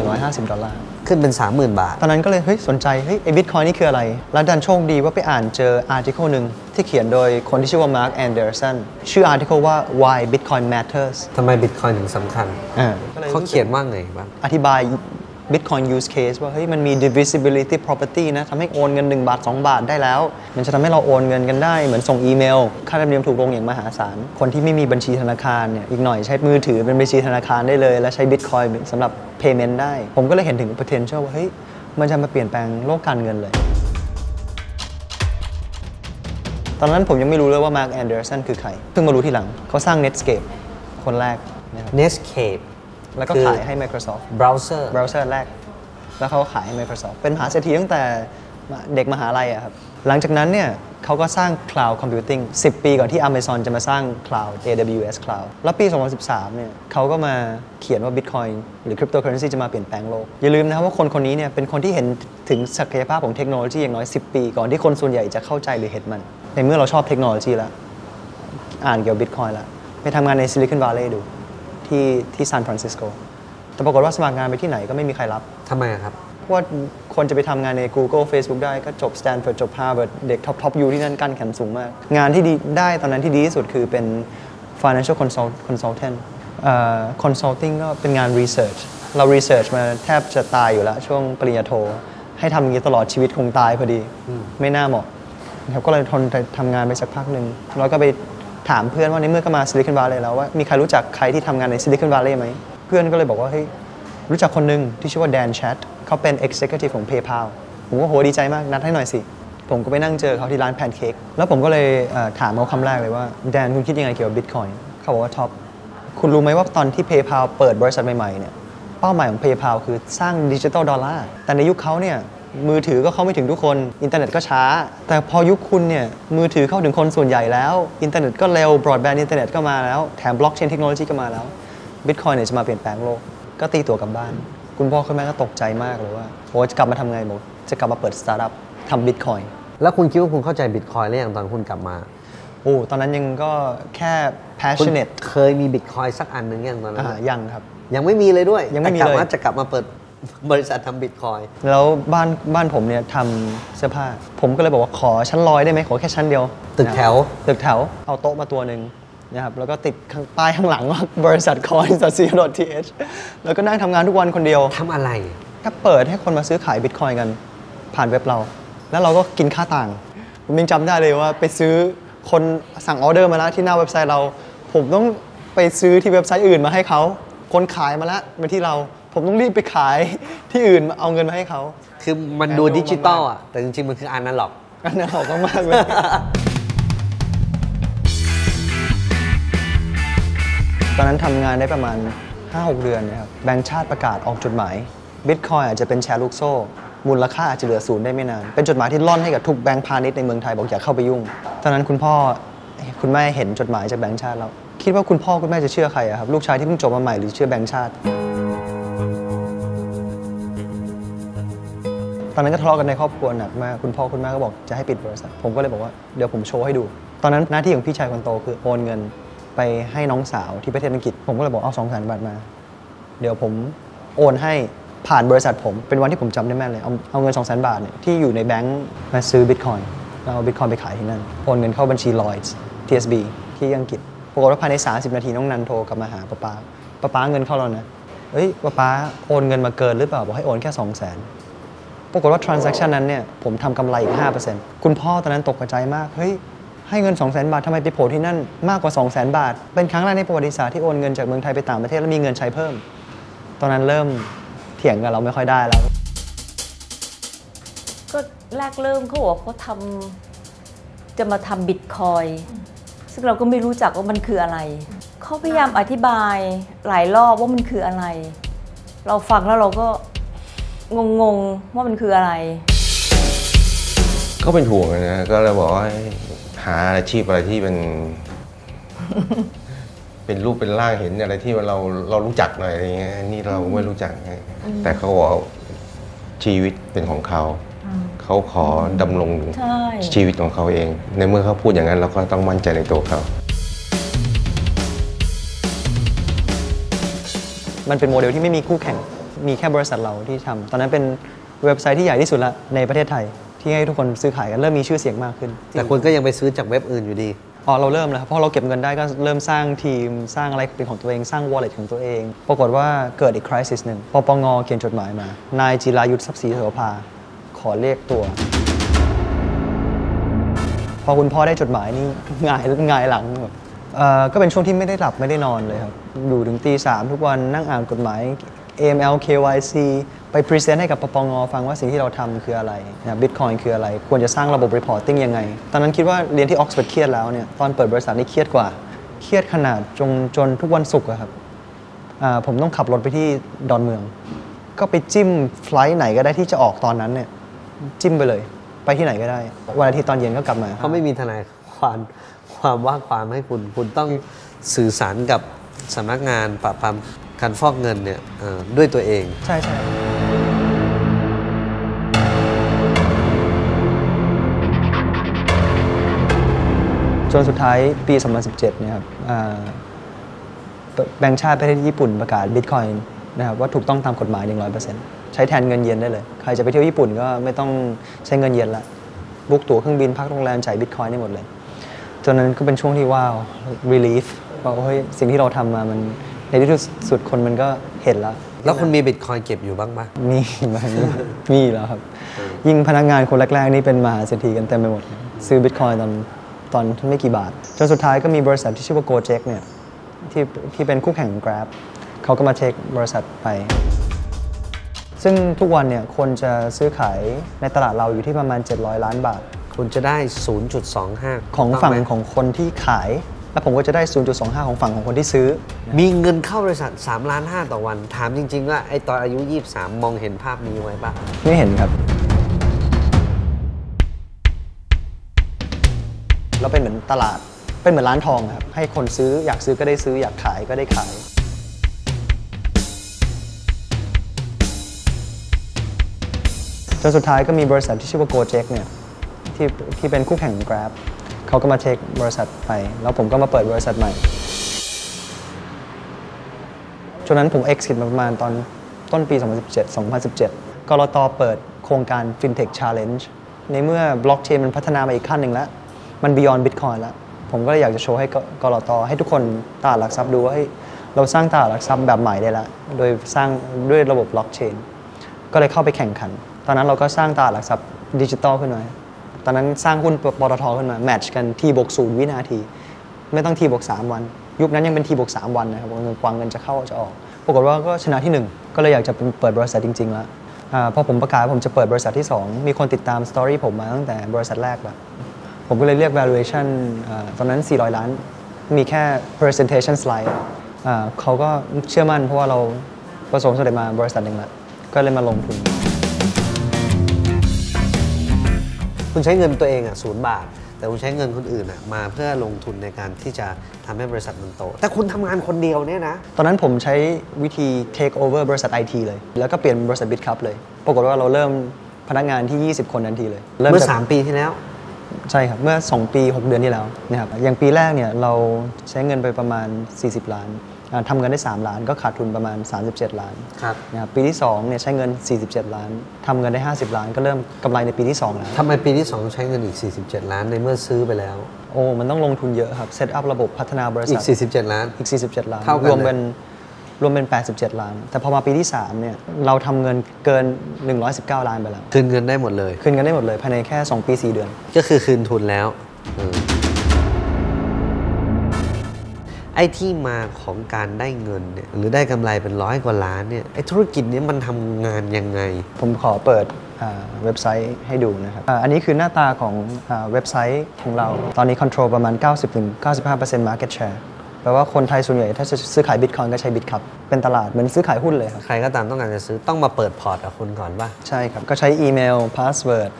1,150 ดอลลาร์ขึ้นเป็น 30,000 บาทตอนนั้นก็เลยเฮ้ยสนใจเฮ้ยไอ้ Bitcoin นี่คืออะไรแล้วดันโชคดีว่าไปอ่านเจออาร์ติเคิลนึงที่เขียนโดยคนที่ชื่อว่า Mark Anderson ชื่ออาร์ติเคิลว่า Why Bitcoin Matters ทำไม Bitcoin ถึงสำคัญเขาเขียนว่าไงบ้างอธิบาย Bitcoin use case ว่าเฮ้ยมันมี divisibility property นะทำให้โอนเงิน1บาท2บาทได้แล้วมันจะทำให้เราโอนเงินกันได้เหมือนส่งอีเมลค่าธรรมเนียมถูกลงอย่างมหาศาลคนที่ไม่มีบัญชีธนาคารเนี่ยอีกหน่อยใช้มือถือเป็นบัญชีธนาคารได้เลยและใช้ Bitcoin สำหรับ payment ได้ผมก็เลยเห็นถึง potential ว่าเฮ้ยมันจะมาเปลี่ยนแปลงโลกการเงินเลยตอนนั้นผมยังไม่รู้เลยว่า Mark Anderson คือใครเพิ่งมารู้ทีหลังเขาสร้าง Netscape คนแรก Netscape แล้วก็ขายให้ Microsoft เบราว์เซอร์แรกแล้วเขาขายให้ Microsoft เป็นมหาเศรษฐีตั้งแต่เด็กมหาลัยอะครับหลังจากนั้นเนี่ยเขาก็สร้าง Cloud Computing 10 ปีก่อนที่ Amazon จะมาสร้าง Cloud AWS Cloud แล้วปี 2013 เนี่ยเขาก็มาเขียนว่า Bitcoin หรือ Cryptocurrency จะมาเปลี่ยนแปลงโลกอย่าลืมนะครับว่าคนนี้เนี่ยเป็นคนที่เห็นถึงศักยภาพของเทคโนโลยีอย่างน้อย10 ปีก่อนที่คนส่วนใหญ่จะเข้าใจหรือเห็นมันในเมื่อเราชอบเทคโนโลยีแล้วอ่านเกี่ยวกับ Bitcoin แล้วไปทำงานใน Silicon Valley ดูที่ซานฟรานซิสโกแต่ปรากฏว่าสมัครงานไปที่ไหนก็ไม่มีใครรับทำไมครับว่าคนจะไปทำงานใน Google Facebook ได้ก็จบ Stanford จบ Harvard เด็กท็อปอยู่ที่นั่นกันแข็งสูงมากงานที่ดีได้ตอนนั้นที่ดีที่สุดคือเป็น Financial Consultant Consulting ก็เป็นงาน Research เรา Research มาแทบจะตายอยู่แล้วช่วงปริญญาโทให้ทำอย่างนี้ตลอดชีวิตคงตายพอดีไม่น่าเหมาะนะครับก็เลยทนทำงานไปสักพักหนึ่งแล้วก็ไปถามเพื่อนว่าในเมื่อก็มา Silicon Valley แล้วว่ามีใครรู้จักใครที่ทำงานใน Silicon Valley ไหมเพื่อนก็เลยบอกว่าเฮ้ยรู้จักคนหนึ่งที่ชื่อว่าแดนแชทเขาเป็น Executive ของ PayPal ผมก็โหดีใจมากนัดให้หน่อยสิผมก็ไปนั่งเจอเขาที่ร้านแพนเค้กแล้วผมก็เลยถามเขาคำแรกเลยว่าแดนคุณคิดยังไงเกี่ยวกับ Bitcoin เขาบอกว่าท็อปคุณรู้ไหมว่าตอนที่ PayPal เปิดบริษัทใหม่ๆเนี่ยเป้าหมายของ PayPal คือสร้าง Digital Dollar แต่ในยุคเขาเนี่ยมือถือก็เข้าไม่ถึงทุกคนอินเทอร์เน็ตก็ช้าแต่พอยุคคุณเนี่ยมือถือเข้าถึงคนส่วนใหญ่แล้วอินเทอร์เน็ตก็เร็วบรอดแบนด์อินเทอร์เน็ตก็มาแล้วแถมบล็อกเชนเทคโนโลยีก็มาแล้ว Bitcoin เนี่ยจะมาเปลี่ยนแปลงโลกก็ตีตัวกลับบ้านคุณพ่อคุณแม่ก็ตกใจมากเลยว่าโอ้จะกลับมาทำไงบอกจะกลับมาเปิดสตาร์ทอัพทำ Bitcoin แล้วคุณคิดว่าคุณเข้าใจ Bitcoin หรือยังตอนคุณกลับมาโอ้ตอนนั้นยังก็แค่ passionate เคยมี Bitcoin สักอันนึงยังตอนนั้นยังครับยังไม่มีเลยด้วยแต่กลับมาจะกลับมาเปิดบริษัททำ Bitcoin แล้วบ้านผมเนี่ยทำเสื้อผ้าผมก็เลยบอกว่าขอชั้นลอยได้ไหมขอแค่ชั้นเดียวตึกแถวเอาโต๊ะมาตัวนึงนะครับแล้วก็ติดป้ายข้างหลังว่าบริษัท coin.co.th แล้วก็นั่งทำงานทุกวันคนเดียวทำอะไรก็เปิดให้คนมาซื้อขาย Bitcoin กันผ่านเว็บเราแล้วเราก็กินค่าต่างผมยังจำได้เลยว่าไปซื้อคนสั่งออเดอร์มาแล้วที่หน้าเว็บไซต์เราผมต้องไปซื้อที่เว็บไซต์อื่นมาให้เขาคนขายมาแล้วมาที่เราผมต้องรีบไปขายที่อื่นเอาเงินมาให้เขาคือมันดูดิจิตอลอ่ะแต่จริงๆมันคืออนาล็อกมากเลยตอนนั้นทำงานได้ประมาณ 5-6 เดือนนะครับแบงก์ชาติประกาศออกจดหมาย Bitcoin อาจจะเป็นแชร์ลูกโซ่มูลค่าอาจจะเหลือศูนย์ได้ไม่นานเป็นจดหมายที่ล่อนให้กับทุกแบงก์พาณิชย์ในเมืองไทยบอกอย่าเข้าไปยุ่งตอนนั้นคุณพ่อคุณแม่เห็นจดหมายจากแบงก์ชาติแล้วคิดว่าคุณพ่อคุณแม่จะเชื่อใครอะครับลูกชายที่เพิ่งจบมาใหม่หรือเชื่อแบงก์ชาติตอนนั้นก็ทะเลาะกันในครอบครัวหนักมากคุณพ่อคุณแม่ก็บอกจะให้ปิดบริษัทผมก็เลยบอกว่าเดี๋ยวผมโชว์ให้ดูตอนนั้นหน้าที่ของพี่ชายคนโตคือโอนเงินไปให้น้องสาวที่ประเทศอังกฤษผมก็เลยบอกเอา 200,000 บาทมาเดี๋ยวผมโอนให้ผ่านบริษัทผมเป็นวันที่ผมจำได้แม่นเลยเอาเงิน 200,000 บาทเนี่ยที่อยู่ในแบงค์มาซื้อ Bitcoin แล้วเอา Bitcoin ไปขายที่นั่นโอนเงินเข้าบัญชี Lloyds TSB ที่อังกฤษปรากฏว่าภายใน30นาทีน้องนันโทรกลับมาหาป๊าเงินเข้าแล้วนะเอ้ยป๊าโอนเงินมาเกินหรือเปล่าบอกให้โอนแค่ 200,000 ปรากฏว่า transaction นั้นเนี่ยผมทำกำไรอีก 5% คุณพ่อตอนนั้นตกใจมากเฮ้ยให้เงิน 200,000 บาททำไมไปโผล่ที่นั่นมากกว่า 200,000 บาทเป็นครั้งแรกในประวัติศาสตร์ที่โอนเงินจากเมืองไทยไปต่างประเทศแล้วมีเงินใช้เพิ่มตอนนั้นเริ่มเถียงกันเราไม่ค่อยได้แล้วก็แรกเริ่มเขาบอกเขาจะมาทำบิตคอยน์ซึ่งเราก็ไม่รู้จักว่ามันคืออะไรเขาพยายามอธิบายหลายรอบว่ามันคืออะไรเราฟังแล้วเราก็งงๆว่ามันคืออะไรเขาเป็นห่วงนะก็เลยบอกว่าหาอาชีพอะไรที่เป็น เป็นรูปเป็นร่างเห็นอะไรที่เรารู้จักหน่อยอะไรเงี้ยนี่เราไม่รู้จักไงแต่เขาบอกชีวิตเป็นของเขาเขาขอดำรงชีวิตของเขาเองในเมื่อเขาพูดอย่างนั้นเราก็ต้องมั่นใจในตัวเขามันเป็นโมเดลที่ไม่มีคู่แข่งมีแค่บริษัทเราที่ทำตอนนั้นเป็นเว็บไซต์ที่ใหญ่ที่สุดละในประเทศไทยที่ให้ทุกคนซื้อขายกันเริ่มมีชื่อเสียงมากขึ้นแต่คนก็ยังไปซื้อจากเว็บอื่นอยู่ดี อ๋อเราเริ่มแล้วครับพอเราเก็บเงินได้ก็เริ่มสร้างทีมสร้างอะไรเป็นของตัวเองสร้าง wallet ของตัวเองปรากฏว่าเกิดอีก crisis นึงปปงเขียนจดหมายมานายจิรายุทธทรัพย์ศรีโสภาขอเรียกตัวพอคุณพ่อได้จดหมายนี่ง่ายหลังแบบก็เป็นช่วงที่ไม่ได้หลับไม่ได้นอนเลยครับอยู่ถึงตีสามทุกวันนั่งอ่านกฎหมาย AML KYC ไปพรีเซนต์ให้กับปปงฟังว่าสิ่งที่เราทำคืออะไรนะ Bitcoin คืออะไรควรจะสร้างระบบ reporting ยังไงตอนนั้นคิดว่าเรียนที่ออกซฟอร์ดเครียดแล้วเนี่ยตอนเปิดบริษัทนี่เครียดกว่าเครียดขนาดจนทุกวันศุกร์ครับผมต้องขับรถไปที่ดอนเมืองก็ไปจิ้มไฟล์ไหนก็ได้ที่จะออกตอนนั้นเนี่ยจิ้มไปเลยไปที่ไหนก็ได้วันอาทิตย์ตอนเย็นก็กลับมาเขาไม่มีทนายความว่าความให้คุณต้องสื่อสารกับสำนักงานปราบปรามการฟอกเงินเนี่ยด้วยตัวเองใช่ใช่จนสุดท้ายปี 2017 เนี่ยครับแบงก์ชาติประเทศญี่ปุ่นประกาศ Bitcoin นะครับว่าถูกต้องตามกฎหมาย 100% ใช้แทนเงินเยนได้เลยใครจะไปเที่ยวญี่ปุ่นก็ไม่ต้องใช้เงินเยนละบุ๊กตั๋วเครื่องบินพักโรงแรมจ่าย Bitcoin ได้หมดเลยจนนั้นก็เป็นช่วงที่ว้าว relief ว่าเฮ้ยสิ่งที่เราทำมามันในที่สุดคนมันก็เห็นแล้วแล้วคุณมี Bitcoin เก็บอยู่บ้างไหมมีแล้วครับยิ่งพนักงานคนแรกๆนี่เป็นมหาเศรษฐีกันเต็มไปหมดซื้อ Bitcoin ตอนไม่กี่บาทจนสุดท้ายก็มีบริษัทที่ชื่อว่า Gojek เนี่ยที่เป็นคู่แข่ง Grab เขาก็มาเทคบริษัทไปซึ่งทุกวันเนี่ยคนจะซื้อขายในตลาดเราอยู่ที่ประมาณ700 ล้านบาทคุณจะได้ 0.25 ของฝั่งของคนที่ขายแล้วผมก็จะได้ 0.25 ของฝั่งของคนที่ซื้อมีเงินเข้าบริษัท 3.5 ล้านต่อวันถามจริงๆว่าไอ้ตอนอายุ23มองเห็นภาพนี้ไว้ป่ะไม่เห็นครับเราเป็นเหมือนตลาดเป็นเหมือนร้านทองครับให้คนซื้ออยากซื้อก็ได้ซื้ออยากขายก็ได้ขายจนสุดท้ายก็มีบริษัทที่ชื่อว่า Gojek เนี่ยที่เป็นคู่แข่ง Grab เขาก็มาเทคบริษัทไปแล้วผมก็มาเปิดบริษัทใหม่ช่วงนั้นผม exit มาประมาณตอนต้นปี 2017 กลต.เปิดโครงการ Fintech Challenge ในเมื่อบล็อกเชนมันพัฒนามาอีกขั้นหนึ่งแล้วมัน beyond Bitcoin แล้วผมก็เลยอยากจะโชว์ให้กลต.ให้ทุกคนตลาดหลักทรัพย์ดูว่าเราสร้างตลาดหลักทรัพย์แบบใหม่ได้แล้วโดยสร้างด้วยระบบบล็อกเชนก็เลยเข้าไปแข่งขันตอนนั้นเราก็สร้างตลาดหลักทรัพย์ดิจิตอลขึ้นมาตอนนั้นสร้างหุ้นปตท.ขึ้นมาแมทช์กันT+0 วินาทีไม่ต้องT+3 วันยุคนั้นยังเป็นT+3 วันนะครับกว่าเงินจะเข้าจะออกปรากฏว่าก็ชนะที่1ก็เลยอยากจะเปิดบริษัทจริงๆแล้วพอผมประกาศผมจะเปิดบริษัทที่2มีคนติดตามสตอรี่ผมมาตั้งแต่บริษัทแรกแล้วผมก็เลยเรียก valuation ตอนนั้น400 ล้านมีแค่ presentation slide เขาก็เชื่อมั่นเพราะว่าเราประสบความสำเร็จมาบริษัทนึงแล้วก็เลยมาลงทุนคุณใช้เงินตัวเองอ่ะ0 บาทแต่คุณใช้เงินคนอื่นอ่ะมาเพื่อลงทุนในการที่จะทำให้บริษัทมันโตแต่คุณทำงานคนเดียวเนี่ยนะตอนนั้นผมใช้วิธี take over บริษัท IT เลยแล้วก็เปลี่ยนบริษัท Bitkub เลยปรากฏว่าเราเริ่มพนักงานที่20คนทันทีเลยเมื่อ3ปีที่แล้วใช่ครับเมื่อ2ปี6เดือนที่แล้วนะครับอย่างปีแรกเนี่ยเราใช้เงินไปประมาณ40 ล้านทำเงินได้3 ล้านก็ขาดทุนประมาณ37 ล้านครับนะครับปีที่2เนี่ยใช้เงิน47 ล้านทำเงินได้50 ล้านก็เริ่มกำไรในปีที่2แล้วทำไมปีที่2ใช้เงินอีก47 ล้านในเมื่อซื้อไปแล้วโอ้มันต้องลงทุนเยอะครับเซตอัพระบบพัฒนาบริษัทอีก47 ล้านอีก47 ล้านรวมเป็น87 ล้านแต่พอมาปีที่3เนี่ยเราทำเงินเกิน119 ล้านไปแล้วคืนเงินได้หมดเลยคืนเงินได้หมดเลยภายในแค่2 ปี 4 เดือนก็คือคืนทุนแล้วไอ้ที่มาของการได้เงินเนี่ยหรือได้กำไรเป็น100 กว่าล้านเนี่ยไอ้ธุรกิจนี้มันทำงานยังไงผมขอเปิดเว็บไซต์ให้ดูนะครับอันนี้คือหน้าตาของเว็บไซต์ของเราตอนนี้ control ประมาณ 90-95% market share แปลว่าคนไทยส่วนใหญ่ถ้าจะซื้อขาย Bitcoin ก็ใช้ Bitkub เป็นตลาดเหมือนซื้อขายหุ้นเลยครับใครก็ตามต้องการจะซื้อต้องมาเปิดพอร์ตกับคุณก่อนป่ะใช่ครับก็ใช้อีเมลพาสเวิร์ด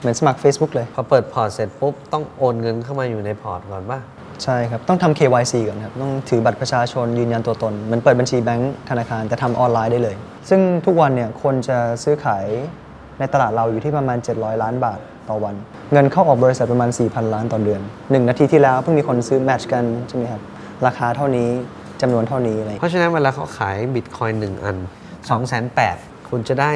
เหมือนสมัคร Facebook เลยพอเปิดพอร์ตเสร็จปุ๊บต้องโอนเงินเข้ามาอยู่ในพอร์ตก่อนป่ะใช่ครับต้องทำ KYC ก่อนครับต้องถือบัตรประชาชนยืนยันตัวตนเหมือนเปิดบัญชีแบงก์ธนาคารแต่ทำออนไลน์ได้เลยซึ่งทุกวันเนี่ยคนจะซื้อขายในตลาดเราอยู่ที่ประมาณ700 ล้านบาทต่อวันเงินเข้าออกบริษัทประมาณ 4,000 ล้านต่อเดือน1 นาทีที่แล้วเพิ่งมีคนซื้อแมทช์กันใช่ไหมครับราคาเท่านี้จำนวนเท่านี้อะไรเพราะฉะนั้นเวลาเขาขาย Bitcoin 1 อัน 280,000 คุณจะได้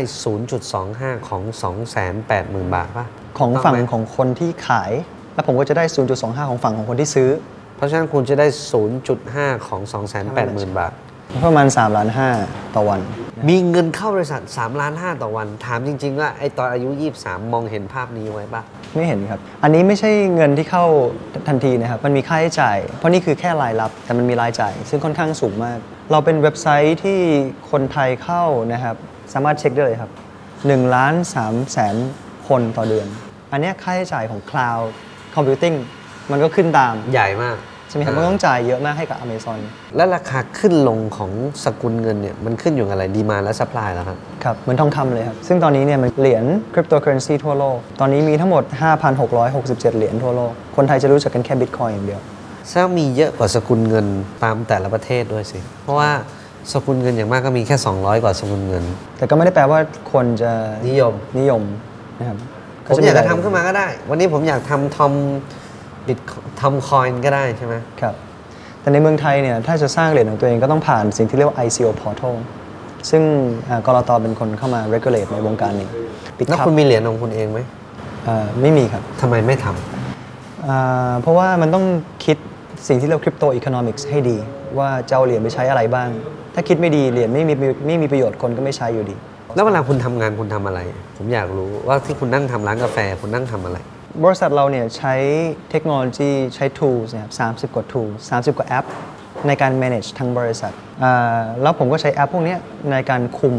0.25 ของ 280,000 บาทป่ะของฝั่งของคนที่ขาย แล้วผมก็จะได้ 0.25 ของฝั่งของคนที่ซื้อเพราะฉะนั้นคุณจะได้ 0.5 ของ 280,000 บาทประมาณ 3.5 ล้านต่อวันมีเงินเข้าบริษัท 3.5 ล้านต่อวันถามจริงๆว่าไอ้ตอนอายุ23มองเห็นภาพนี้ไว้ป่ะไม่เห็นครับอันนี้ไม่ใช่เงินที่เข้าทันทีนะครับมันมีค่าใช้จ่ายเพราะนี่คือแค่รายรับแต่มันมีรายจ่ายซึ่งค่อนข้างสูงมากเราเป็นเว็บไซต์ที่คนไทยเข้านะครับสามารถเช็คได้เลยครับ 1,300,000 คนต่อเดือนอันนี้ค่าใช้จ่ายของ Cloud Computing มันก็ขึ้นตามใหญ่มากใช่ไหมครับมันต้องจ่ายเยอะมากให้กับ Amazon และราคาขึ้นลงของสกุลเงินเนี่ยมันขึ้นอยู่กับอะไรดีมานด์และซัพพลายแล้วครับครับเหมือนทองคำเลยครับซึ่งตอนนี้เนี่ยมันเหรียญคริปโตเคอเรนซีทั่วโลกตอนนี้มีทั้งหมด 5,667 เหรียญทั่วโลกคนไทยจะรู้จักกันแค่ Bitcoin อย่างเดียวแสดงมีเยอะกว่าสกุลเงินตามแต่ละประเทศด้วยสิเพราะว่าสกุลเงินอย่างมากก็มีแค่200กว่าสกุลเงินแต่ก็ไม่ได้แปลว่าคนจะนิยมนะครับผมอยากจะทำขึ้นมาก็ได้วันนี้ผมอยากทำทำคอยน์ก็ได้ใช่ไหมครับแต่ในเมืองไทยเนี่ยถ้าจะสร้างเหรียญของตัวเองก็ต้องผ่านสิ่งที่เรียกว่า ICO Portal ซึ่งกลต.เป็นคนเข้ามา regulate ในวงการนี้แล้วคุณมีเหรียญของคุณเองไหมไม่มีครับทำไมไม่ทำเพราะว่ามันต้องคิดสิ่งที่เรียกว่า Crypto Economics ให้ดีว่าจะเอาเหรียญไปใช้อะไรบ้างถ้าคิดไม่ดีเหรียญไม่มีประโยชน์คนก็ไม่ใช้อยู่ดีแล้วเวลาคุณทำงานคุณทำอะไรผมอยากรู้ว่าที่คุณนั่งทำร้านกาแฟคุณนั่งทำอะไรบริษัทเราเนี่ยใช้เทคโนโลยีใช้ tools นะครับ30 กว่า แอปในการ manage ทั้งบริษัทแล้วผมก็ใช้แอปพวกนี้ในการคุม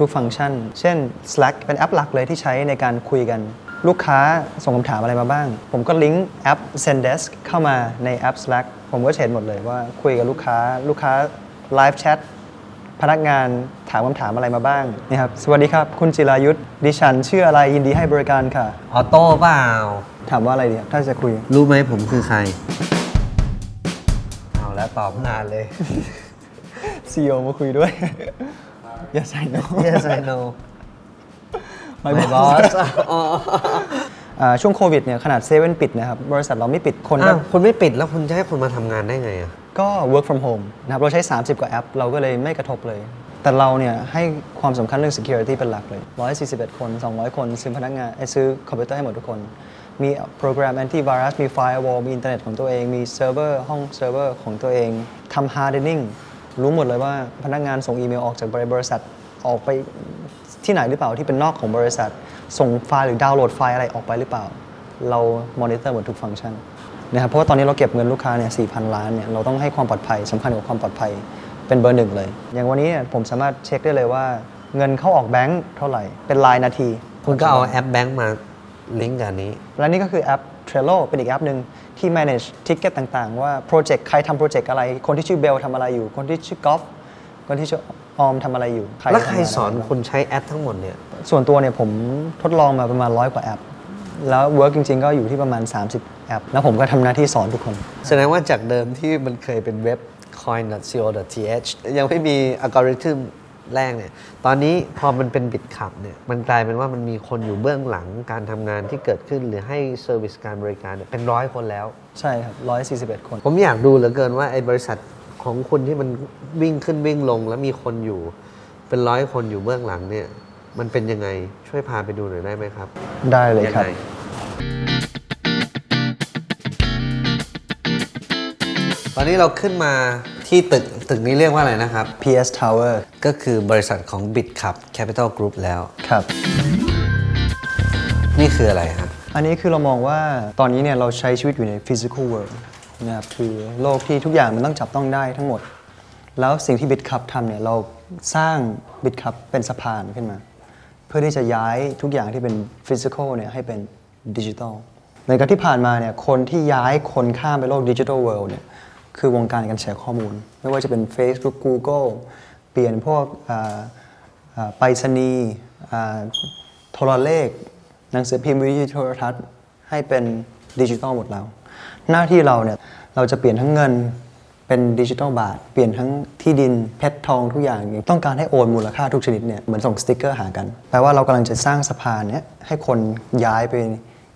ทุกๆฟังก์ชันเช่น Slack เป็นแอปหลักเลยที่ใช้ในการคุยกันลูกค้าส่งคำถามอะไรมาบ้างผมก็ลิงก์แอป Zendesk เข้ามาในแอป Slack ผมก็เห็นหมดเลยว่าคุยกับลูกค้า live chat พนักงานถามคำถามอะไรมาบ้างนะครับสวัสดีครับคุณจิรายุทธดิฉันชื่ออะไรยินดีให้บริการค่ะออโต้เปล่าถามว่าอะไรดีครับถ้าจะคุยรู้ไหมผมคือใครเอาแล้วตอบนานเลย CEO มาคุยด้วย Yes I know Yes I know My boss ช่วงโควิดเนี่ยขนาดเซเว่นปิดนะครับบริษัทเราไม่ปิดคนนะคนไม่ปิดแล้วคุณจะให้คนมาทำงานได้ไงอ่ะก็ work from home นะครับเราใช้30กว่าแอปเราก็เลยไม่กระทบเลยแต่เราเนี่ยให้ความสำคัญเรื่อง security เป็นหลักเลย141คน200คนซื้อพนักงานซื้อคอมพิวเตอร์ให้หมดทุกคนมีโปรแกรม antivirus มี firewall มีอินเทอร์เน็ตของตัวเองมีเซิร์ฟเวอร์ห้องเซิร์ฟเวอร์ของตัวเองทำ hardening รู้หมดเลยว่าพนักงานส่งอีเมลออกจากบริษัทออกไปที่ไหนหรือเปล่าที่เป็นนอกของบริษัทส่งไฟล์หรือดาวน์โหลดไฟล์อะไรออกไปหรือเปล่าเรามอนิเตอร์หมดทุกฟังก์ชันนะครับเพราะว่าตอนนี้เราเก็บเงินลูกค้าเนี่ย 4,000 ล้านเนี่ยเราต้องให้ความปลอดภัยสำคัญกว่าความปลอดภัยเป็นเบอร์หนึ่งเลยอย่างวันนี้เนี่ยผมสามารถเช็คได้เลยว่าเงินเข้าออกแบงค์เท่าไหร่เป็นรายนาทีคุณก็เอาแอปแบงค์มาลิงก์กับนี้และนี่ก็คือแอป Trello เป็นอีกแอปนึงที่ manage ticket ต่างๆว่าโปรเจกต์ใครทำโปรเจกต์อะไรคนที่ชื่อเบลทำอะไรอยู่คนที่ชื่อกอล์ฟคนที่ชื่อออมทำอะไรอยู่แล้วใครสอนคุณใช้แอปทั้งหมดเนี่ยส่วนตัวเนี่ยผมทดลองมาประมาณ100 กว่าแอปแล้วเวิร์กจริงๆก็อยู่ที่ประมาณ30แอปแล้วผมก็ทำหน้าที่สอนทุกคนแสดงว่าจากเดิมที่มันเคยเป็นเว็บ coin.co.th ยังไม่มีอัลกอริทึมแรกเนี่ยตอนนี้พอมันเป็นBitkubเนี่ยมันกลายเป็นว่ามันมีคนอยู่เบื้องหลังการทำงานที่เกิดขึ้นหรือให้เซอร์วิสการบริการเป็น100 คนแล้วใช่ครับ141คนผมอยากดูเหลือเกินว่าไอ้บริษัทของคุณที่มันวิ่งขึ้นวิ่งลงแล้วมีคนอยู่เป็น100 คนอยู่เบื้องหลังเนี่ยมันเป็นยังไงช่วยพาไปดูหน่อยได้ไหมครับได้เลยครับตอนนี้เราขึ้นมาที่ตึกนี้เรียกว่าอะไรนะครับ PS Tower ก็คือบริษัทของ Bitkub Capital Group แล้วครับนี่คืออะไรครับอันนี้คือเรามองว่าตอนนี้เนี่ยเราใช้ชีวิตอยู่ใน physical world นะครับคือโลกที่ทุกอย่างมันต้องจับต้องได้ทั้งหมดแล้วสิ่งที่ Bitkub ทำเนี่ยเราสร้าง Bitkub เป็นสะพานขึ้นมาเพื่อที่จะย้ายทุกอย่างที่เป็น physical เนี่ยให้เป็น digital ในการที่ผ่านมาเนี่ยคนที่ย้ายคนข้ามไปโลก digital world เนี่ยคือวงการการแชร์ข้อมูลไม่ว่าจะเป็น Facebook Google เปลี่ยนพวกไปรษณีย์โทรเลขหนังสือพิมพ์วิทยุโทรทัศน์ให้เป็นดิจิทัลหมดแล้วหน้าที่เราเนี่ยเราจะเปลี่ยนทั้งเงินเป็นดิจิทัลบาทเปลี่ยนทั้งที่ดินเพชรทองทุกอย่างต้องการให้โอนมูลค่าทุกชนิดเนี่ยเหมือนส่งสติ๊กเกอร์หากันแปลว่าเรากำลังจะสร้างสะพานเนี่ยให้คนย้ายไป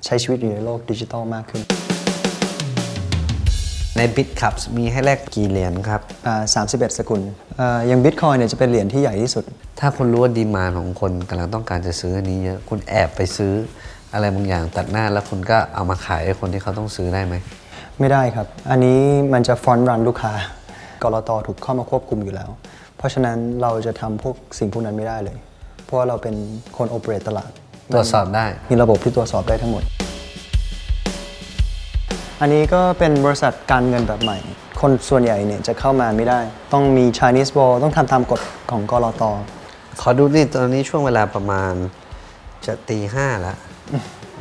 ใช้ชีวิตอยู่ในโลกดิจิทัลมากขึ้นใน Bitkub มีให้แลกกี่เหรียญครับ31 สกุลอย่าง Bitcoin เนี่ยจะเป็นเหรียญที่ใหญ่ที่สุดถ้าคุณรู้ว่าดีมานด์ของคนกำลังต้องการจะซื้ออันนี้เยอะคุณแอบไปซื้อ อะไรบางอย่างตัดหน้าแล้วคุณก็เอามาขายให้คนที่เขาต้องซื้อได้ไหมไม่ได้ครับอันนี้มันจะฟรอนต์รันลูกค้ากลต.ถูกเข้ามาควบคุมอยู่แล้วเพราะฉะนั้นเราจะทำพวกสิ่งพวกนั้นไม่ได้เลยเพราะว่าเราเป็นคนโอเปเรตตลาดตรวจสอบได้มีระบบที่ตรวจสอบได้ทั้งหมดอันนี้ก็เป็นบริษัทการเงินแบบใหม่คนส่วนใหญ่เนี่ยจะเข้ามาไม่ได้ต้องมี Chinese wall ต้องทำตามกฎของกลต.ขอดูนี่ตอนนี้ช่วงเวลาประมาณจะตีห้าแล้ว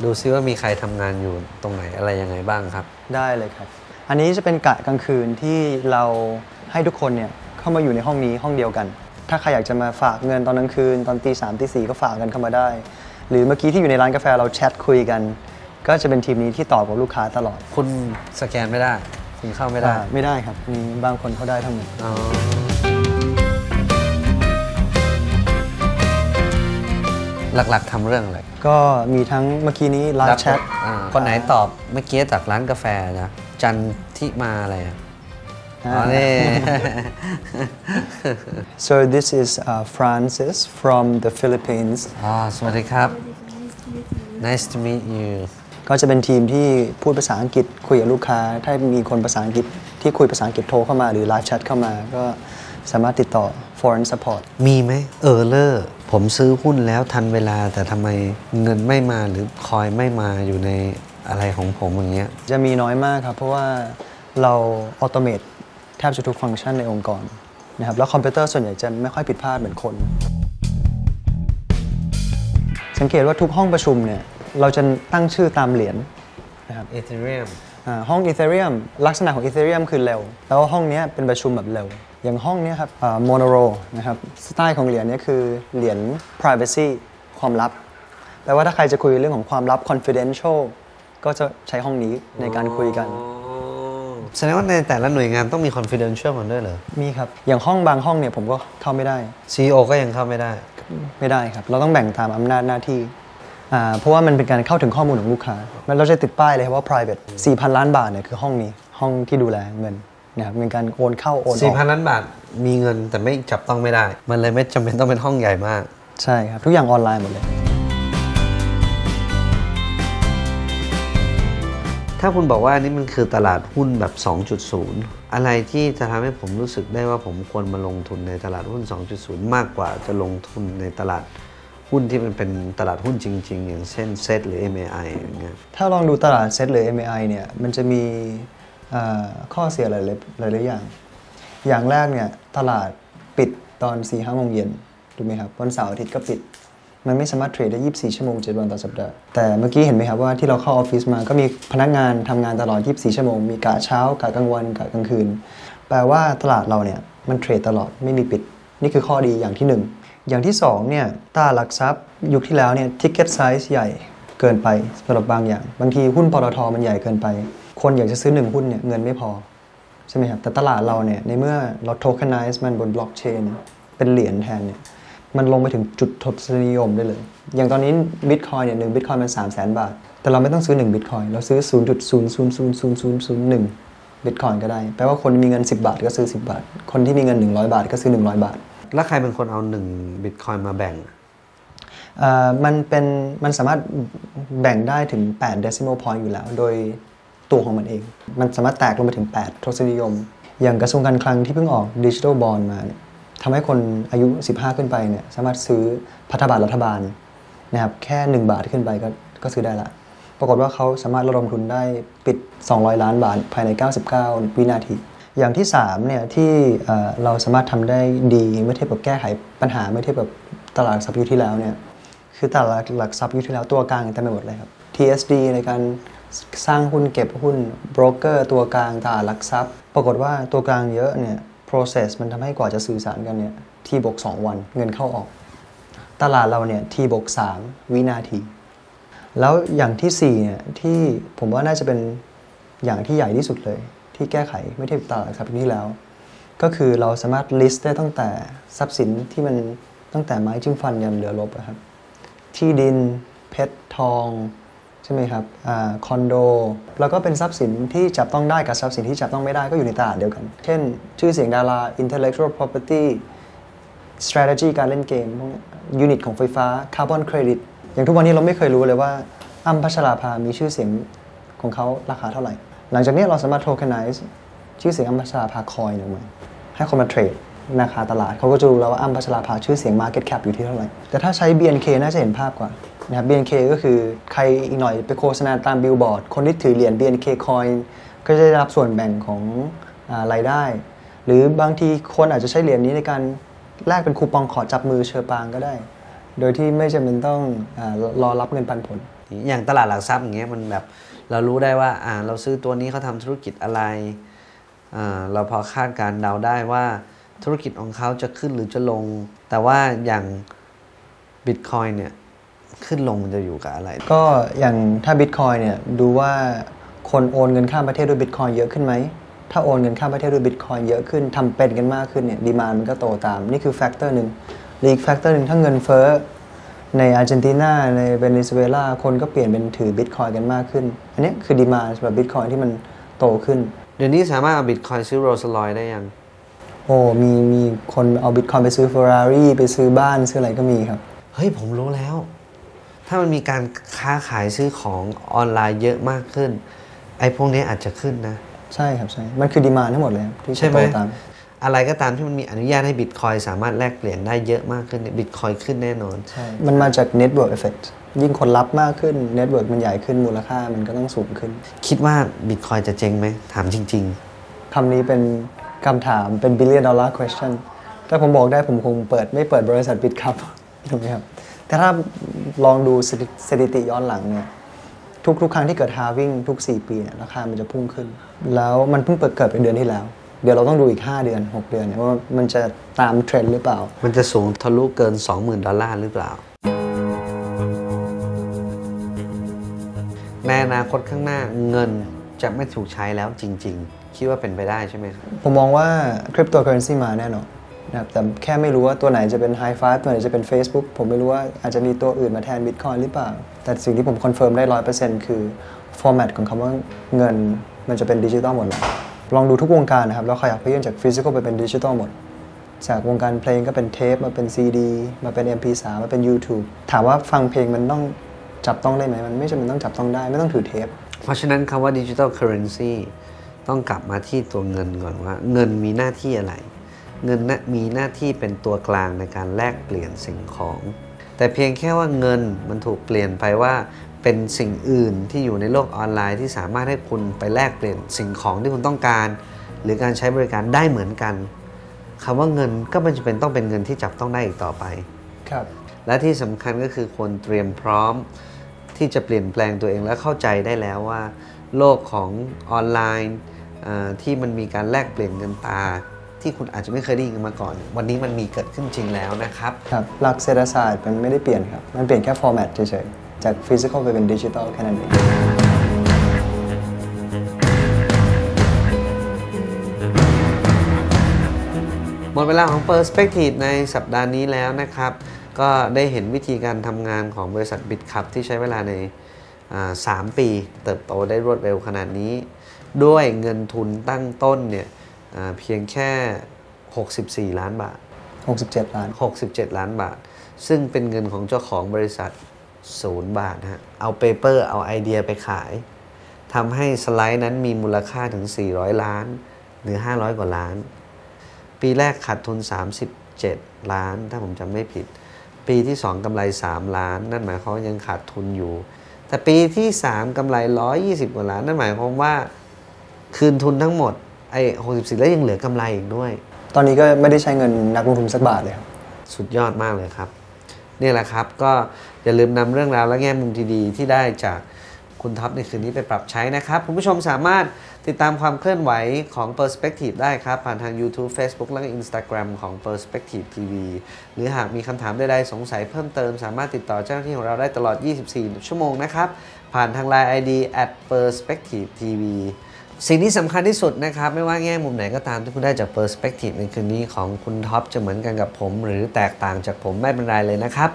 ดูซิว่ามีใครทำงานอยู่ตรงไหนอะไรยังไงบ้างครับได้เลยครับอันนี้จะเป็นกะกลางคืนที่เราให้ทุกคนเนี่ยเข้ามาอยู่ในห้องนี้ห้องเดียวกันถ้าใครอยากจะมาฝากเงินตอนกลางคืนตอนตีสามตีสี่ก็ฝากกันเข้ามาได้หรือเมื่อกี้ที่อยู่ในร้านกาแฟเราแชทคุยกันก็จะเป็นทีมนี้ที่ตอบกับลูกค้าตลอดคุณสแกนไม่ได้คุณเข้าไม่ได้ไม่ได้ครับมีบางคนเข้าได้ทั้งหมดหลักๆทำเรื่องอะไรก็มีทั้งเมื่อกี้นี้ไลฟ์แชทคนไหนตอบเมื่อกี้จากร้านกาแฟนะจันทิมาอะไรอ๋อนี่ so this is Francis from the Philippines สวัสดีครับ nice to meet you ก็จะเป็นทีมที่พูดภาษาอังกฤษคุยกับลูกค้าถ้ามีคนภาษาอังกฤษที่คุยภาษาอังกฤษโทรเข้ามาหรือไลฟ์แชทเข้ามาก็สามารถติดต่อ foreign support มีไหมerrorผมซื้อหุ้นแล้วทันเวลาแต่ทำไมเงินไม่มาหรือคอยไม่มาอยู่ในอะไรของผมอย่างเงี้ยจะมีน้อยมากครับเพราะว่าเราออโตเมตแทบจะทุกฟังก์ชันในองค์กรนะครับแล้วคอมพิวเตอร์ส่วนใหญ่จะไม่ค่อยผิดพลาดเหมือนคนสังเกตว่าทุกห้องประชุมเนี่ยเราจะตั้งชื่อตามเหรียญนะครับ Ethereum ห้อง Ethereum ลักษณะของ Ethereum คือเร็วแล้วห้องนี้เป็นประชุมแบบเร็วอย่างห้องนี้ครับMonero นะครับสไตล์ของเหรียญนี้คือเหรียญ privacy ความลับแปลว่าถ้าใครจะคุยเรื่องของความลับ confidential ก็จะใช้ห้องนี้ในการคุยกันแสดงว่าในแต่ละหน่วยงานต้องมี confidential มันด้วยเหรอมีครับอย่างห้องบางห้องเนี่ยผมก็เข้าไม่ได้ CEO ก็ยังเข้าไม่ได้ไม่ได้ครับเราต้องแบ่งตามอำนาจหน้าที่เพราะว่ามันเป็นการเข้าถึงข้อมูลของลูกค้าเราจะติดป้ายเลยว่า private 4,000 ล้านบาทเนี่ยคือห้องนี้ห้องที่ดูแลเงินนะครับเป็นการโอนเข้าโอนออก 4,000 ล้านบาทมีเงินแต่ไม่จับต้องไม่ได้มันเลยไม่จำเป็นต้องเป็นห้องใหญ่มากใช่ครับทุกอย่างออนไลน์หมดเลยถ้าคุณบอกว่านี่มันคือตลาดหุ้นแบบ 2.0 อะไรที่จะทำให้ผมรู้สึกได้ว่าผมควรมาลงทุนในตลาดหุ้น 2.0 มากกว่าจะลงทุนในตลาดหุ้นที่มันเป็นตลาดหุ้นจริงๆอย่างเช่นเซทหรือ MAI อย่างเงี้ยถ้าลองดูตลาดเซทหรือ MAI เนี่ยมันจะมีข้อเสียหลายอย่างอย่างแรกเนี่ยตลาดปิดตอน 4-5 โมงเย็นถูกไหมครับวันเสาร์อาทิตย์ก็ปิดมันไม่สามารถเทรดได้24ชั่วโมง7วันต่อสัปดาห์แต่เมื่อกี้เห็นไหมครับว่าที่เราเข้าออฟฟิศมาก็มีพนักงานทำงานตลอด24ชั่วโมงมีกะเช้ากะกลางวันกะกลางคืนแปลว่าตลาดเราเนี่ยมันเทรดตลอดไม่มีปิดนี่คือข้อดีอย่างที่1อย่างที่2เนี่ยตลาดหลักทรัพย์ยุคที่แล้วเนี่ยทิกเก็ตไซส์ใหญ่เกินไปสำหรับบางอย่างบางทีหุ้นปตท.มันใหญ่เกินไปคนอยากจะซื้อ1หุ้นเนี่ยเงินไม่พอใช่ไหมครับแต่ตลาดเราเนี่ยในเมื่อเราโทเคนไนซ์มันบนบล็อกเชนเป็นเหรียญแทนเนี่ยมันลงไปถึงจุดทศนิยมได้เลยอย่างตอนนี้ Bitcoin เนี่ย1 Bitcoin มัน 300,000 บาทแต่เราไม่ต้องซื้อ1 Bitcoin เราซื้อ 0.0000001 Bitcoin ก็ได้แปลว่าคนมีเงิน10บาทก็ซื้อ10บาทคนที่มีเงิน100บาทก็ซื้อ100บาทแล้วใครเป็นคนเอา1 Bitcoin มาแบ่งมันสามารถแบ่งได้ถึง8 decimal point อยู่แล้วโดยตัวของมันเองมันสามารถแตกลงไปถึง8ทศนิยมอย่างกระทรวงการคลังที่เพิ่งออกดิจิทัลบอนด์มาเนี่ยทำให้คนอายุ15ขึ้นไปเนี่ยสามารถซื้อพันธบัตรรัฐบาลนะครับแค่1บาทขึ้นไปก็ซื้อได้ละปรากฏว่าเขาสามารถระดมทุนได้ปิด200ล้านบาทภายใน99วินาทีอย่างที่3เนี่ยที่เราสามารถทำได้ดีเมื่อเทียบกับแก้ไขปัญหาเมื่อเทียบกับตลาดทรัพย์ยุคที่แล้วเนี่ยคือตลาดหลักทรัพย์ยุคที่แล้วตัวกลางเต็มไปหมดเลยครับ TSB ในการสร้างหุ้นเก็บหุ้นโบรกเกอร์ตัวกลางตลาดหลักทรัพย์ปรากฏว่าตัวกลางเยอะเนี่ย process มันทำให้กว่าจะสื่อสารกันเนี่ย T+2 วันเงินเข้าออกตลาดเราเนี่ย T+3 วินาทีแล้วอย่างที่4เนี่ยที่ผมว่าน่าจะเป็นอย่างที่ใหญ่ที่สุดเลยที่แก้ไขไม่เทียบตลาดหลักทรัพย์ที่แล้วก็คือเราสามารถ list ได้ตั้งแต่ทรัพย์สินที่มันตั้งแต่ไม้จิ้มฟันยันเหลือลบครับที่ดินเพชรทองใช่ไหมครับคอนโดแล้วก็เป็นทรัพย์สินที่จับต้องได้กับทรัพย์สินที่จับต้องไม่ได้ก็อยู่ในตลาดเดียวกันเช่นชื่อเสียงดารา intellectual property strategy การเล่นเกมพวกนี้ยูนิตของไฟฟ้าคาร์บอนเครดิตอย่างทุกวันนี้เราไม่เคยรู้เลยว่า อ้ำพัชราภามีชื่อเสียงของเขาราคาเท่าไหร่หลังจากนี้เราสามารถ tokenize ชื่อเสียงอ้ำพัชราภาคอยน์ออกมาให้คนมาเทรดราคาตลาดเขาก็จะรู้แล้วว่าอ้ำพัชราภาชื่อเสียง market cap อยู่ที่เท่าไหร่แต่ถ้าใช้ BNK น่าจะเห็นภาพกว่านะครับ BNK ก็คือใครอีกหน่อยไปโฆษณาตามบิลบอร์ดคนที่ถือเหรียญ BNK coin ก็จะได้รับส่วนแบ่งของรายได้หรือบางทีคนอาจจะใช้เหรียญนี้ในการแลกเป็นคูปองขอจับมือเชอปางก็ได้โดยที่ไม่จำเป็นต้องรอรับเงินปันผลอย่างตลาดหลักทรัพย์อย่างเงี้ยมันแบบเรารู้ได้ว่าเราซื้อตัวนี้เขาทำธุรกิจอะไรเราพอคาดการณ์เดาได้ว่าธุรกิจของเขาจะขึ้นหรือจะลงแต่ว่าอย่าง Bitcoin เนี่ยขึ้นลงมันจะอยู่กับอะไรก็อย่างถ้า Bitcoin เนี่ยดูว่าคนโอนเงินข้ามประเทศด้วย Bitcoin เยอะขึ้นไหมถ้าโอนเงินข้ามประเทศด้วย Bitcoin เยอะขึ้นทำเป็นกันมากขึ้นเนี่ยดีมานด์มันก็โตตามนี่คือแฟกเตอร์นึงอีกแฟกเตอร์นึงถ้าเงินเฟ้อในอาร์เจนตินาในเวเนซุเอลาคนก็เปลี่ยนเป็นถือ Bitcoin กันมากขึ้นอันนี้คือดีมานด์สำหรับ Bitcoin ที่มันโตขึ้นเดี๋ยวนี้สามารถเอา Bitcoin ซื้อ Rolls-Royce ได้ยังโอ้มีคนเอา Bitcoin ไปซื้อ Ferrari ไปซื้อบ้านซื้ออะไรก็มีครับเฮ้ยผมรู้แล้วถ้ามันมีการค้าขายซื้อของออนไลน์เยอะมากขึ้นไอ้พวกนี้อาจจะขึ้นนะใช่ครับใช่มันคือดีมานด์ทั้งหมดเลยที่ใช่ไหมอะไรก็ตามที่มันมีอนุญาตให้ Bitcoin สามารถแลกเปลี่ยนได้เยอะมากขึ้น Bitcoin ขึ้นแน่นอนมันมาจาก Network Effect ยิ่งคนรับมากขึ้น Network มันใหญ่ขึ้นมูลค่ามันก็ต้องสูงขึ้นคิดว่า Bitcoin จะเจ๊งไหมถามจริงๆคำนี้เป็นคำถามเป็น billion dollar question ถ้าผมบอกได้ผมคงไม่เปิดบริษัท Bitkub ถูกไหมครับแต่ถ้าลองดูสถิติย้อนหลังเนี่ยทุกครั้งที่เกิด halving ทุก4ปีเนี่ยราคามันจะพุ่งขึ้นแล้วมันเพิ่งเกิดเป็นเดือนที่แล้วเดี๋ยวเราต้องดูอีก5เดือน6เดือนเนี่ยว่ามันจะตามเทรนด์หรือเปล่ามันจะสูงทะลุเกิน 20,000 ดอลลาร์หรือเปล่าในอนาคตข้างหน้าเงินจะไม่ถูกใช้แล้วจริงๆคิดว่าเป็นไปได้ใช่ไหมครับผมมองว่าคริปโตเคอเรนซีมาแน่นอนนะครับแต่แค่ไม่รู้ว่าตัวไหนจะเป็น High Five ตัวไหนจะเป็น Facebook ผมไม่รู้ว่าอาจจะมีตัวอื่นมาแทน Bitcoin หรือเปล่าแต่สิ่งที่ผมคอนเฟิร์มได้ 100% คือฟอร์แมตของคำว่าเงินมันจะเป็นดิจิทัลหมดแล้วลองดูทุกวงการนะครับแล้วขยับเพื่อนจากฟิสิกอลไปเป็นดิจิทัลหมดจากวงการเพลงก็เป็นเทปมาเป็น CD มาเป็น MP3 มาเป็น YouTube ถามว่าฟังเพลงมันต้องจับต้องได้ไหมมันไม่จำเป็นต้องจับต้องได้ไม่ต้องถือเทปเพราะฉะนั้นคำว่าดิจิทัลเคอเรนซีต้องกลับมาที่ตัวเงินก่อนว่าเงินมีหน้าที่อะไรเงินมีหน้าที่เป็นตัวกลางในการแลกเปลี่ยนสิ่งของแต่เพียงแค่ว่าเงินมันถูกเปลี่ยนไปว่าเป็นสิ่งอื่นที่อยู่ในโลกออนไลน์ที่สามารถให้คุณไปแลกเปลี่ยนสิ่งของที่คุณต้องการหรือการใช้บริการได้เหมือนกันคำว่าเงินก็ไม่จำเป็นต้องเป็นเงินที่จับต้องได้อีกต่อไปครับและที่สำคัญก็คือควรเตรียมพร้อมที่จะเปลี่ยนแปลงตัวเองและเข้าใจได้แล้วว่าโลกของออนไลน์ที่มันมีการแลกเปลี่ยนเงินตาที่คุณอาจจะไม่เคยได้ยินมาก่อนวันนี้มันมีเกิดขึ้นจริงแล้วนะครับครับหลักเศรษฐศาสตร์มันไม่ได้เปลี่ยนครับมันเปลี่ยนแค่ฟอร์แมตเฉยๆจากฟิสิกอลไปเป็นดิจิทัลแค่นั้นเองหมดเวลาของ Perspective ในสัปดาห์นี้แล้วนะครับก็ได้เห็นวิธีการทำงานของบริษัท Bitkub ที่ใช้เวลาใน3 ปีเติบโตได้รวดเร็วขนาดนี้ด้วยเงินทุนตั้งต้นเนี่ยเพียงแค่64ล้านบาท67ล้านบาทซึ่งเป็นเงินของเจ้าของบริษัท0บาทฮะเอาเปเปอร์เอาไอเดียไปขายทำให้สไลด์นั้นมีมูลค่าถึง400ล้านหรือ500กว่าล้านปีแรกขาดทุน37ล้านถ้าผมจำไม่ผิดปีที่2กำไร3ล้านนั่นหมายความว่ายังขาดทุนอยู่แต่ปีที่3กำไร120กว่าล้านนั่นหมายความว่าคืนทุนทั้งหมดไอ้64แล้วยังเหลือกำไรอีกด้วยตอนนี้ก็ไม่ได้ใช้เงินนักลงทุนสักบาทเลยครับสุดยอดมากเลยครับนี่แหละครับก็อย่าลืมนำเรื่องราวและแง่มุมดีๆที่ได้จากคุณท็อปในคืนนี้ไปปรับใช้นะครับคุณผู้ชมสามารถติดตามความเคลื่อนไหวของ Perspective ได้ครับผ่านทาง YouTube Facebook และ Instagram ของ Perspective TV หรือหากมีคำถามใดๆสงสัยเพิ่มเติมสามารถติดต่อเจ้าหน้าที่ของเราได้ตลอด24ชั่วโมงนะครับผ่านทาง LINE ID @perspectivetvสิ่งที่สำคัญที่สุดนะครับไม่ว่าแง่มุมไหนก็ตามที่คุณได้จาก Perspective ในคืนนี้ของคุณท็อปจะเหมือนกันกับผมหรือแตกต่างจากผมไม่เป็นไรเลยนะครับ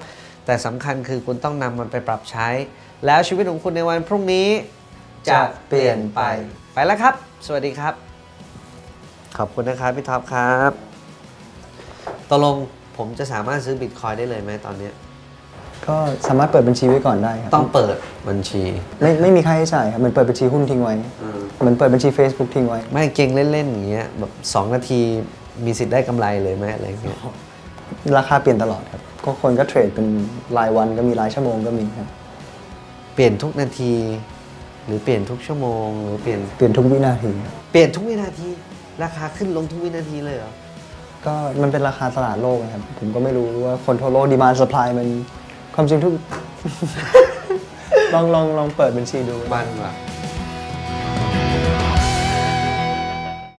แต่สำคัญคือคุณต้องนำมันไปปรับใช้แล้วชีวิตของคุณในวันพรุ่งนี้จะเปลี่ยนไปแล้วครับสวัสดีครับขอบคุณนะครับพี่ท็อปครับตกลงผมจะสามารถซื้อ Bitcoin ได้เลยไหมตอนนี้ ก็สามารถเปิดบัญชีไว้ก่อนได้ครับต้องเปิดบัญชีไม่มีค่าใช้จ่ายครับมันเปิดบัญชีหุ้นทิ้งไว้มันเปิดบัญชี Facebook ทิ้งไว้ไม่เก่งเล่นๆอย่างเงี้ยแบบ2นาทีมีสิทธิ์ได้กำไรเลยไหมอะไรเงี้ยราคาเปลี่ยนตลอดครับก็คนก็เทรดเป็นรายวันก็มีรายชั่วโมงก็มีครับเปลี่ยนทุกนาทีหรือเปลี่ยนทุกชั่วโมงหรือเปลี่ยนทุกวินาทีเปลี่ยนทุกวินาทีราคาขึ้นลงทุกวินาทีเลยเหรอก็มันเป็นราคาตลาดโลกนะครับผมก็ไม่รู้ว่าคนทั่วโลก demand supply มันความจริงทุกลองเปิดบัญชีดูมันว่ะ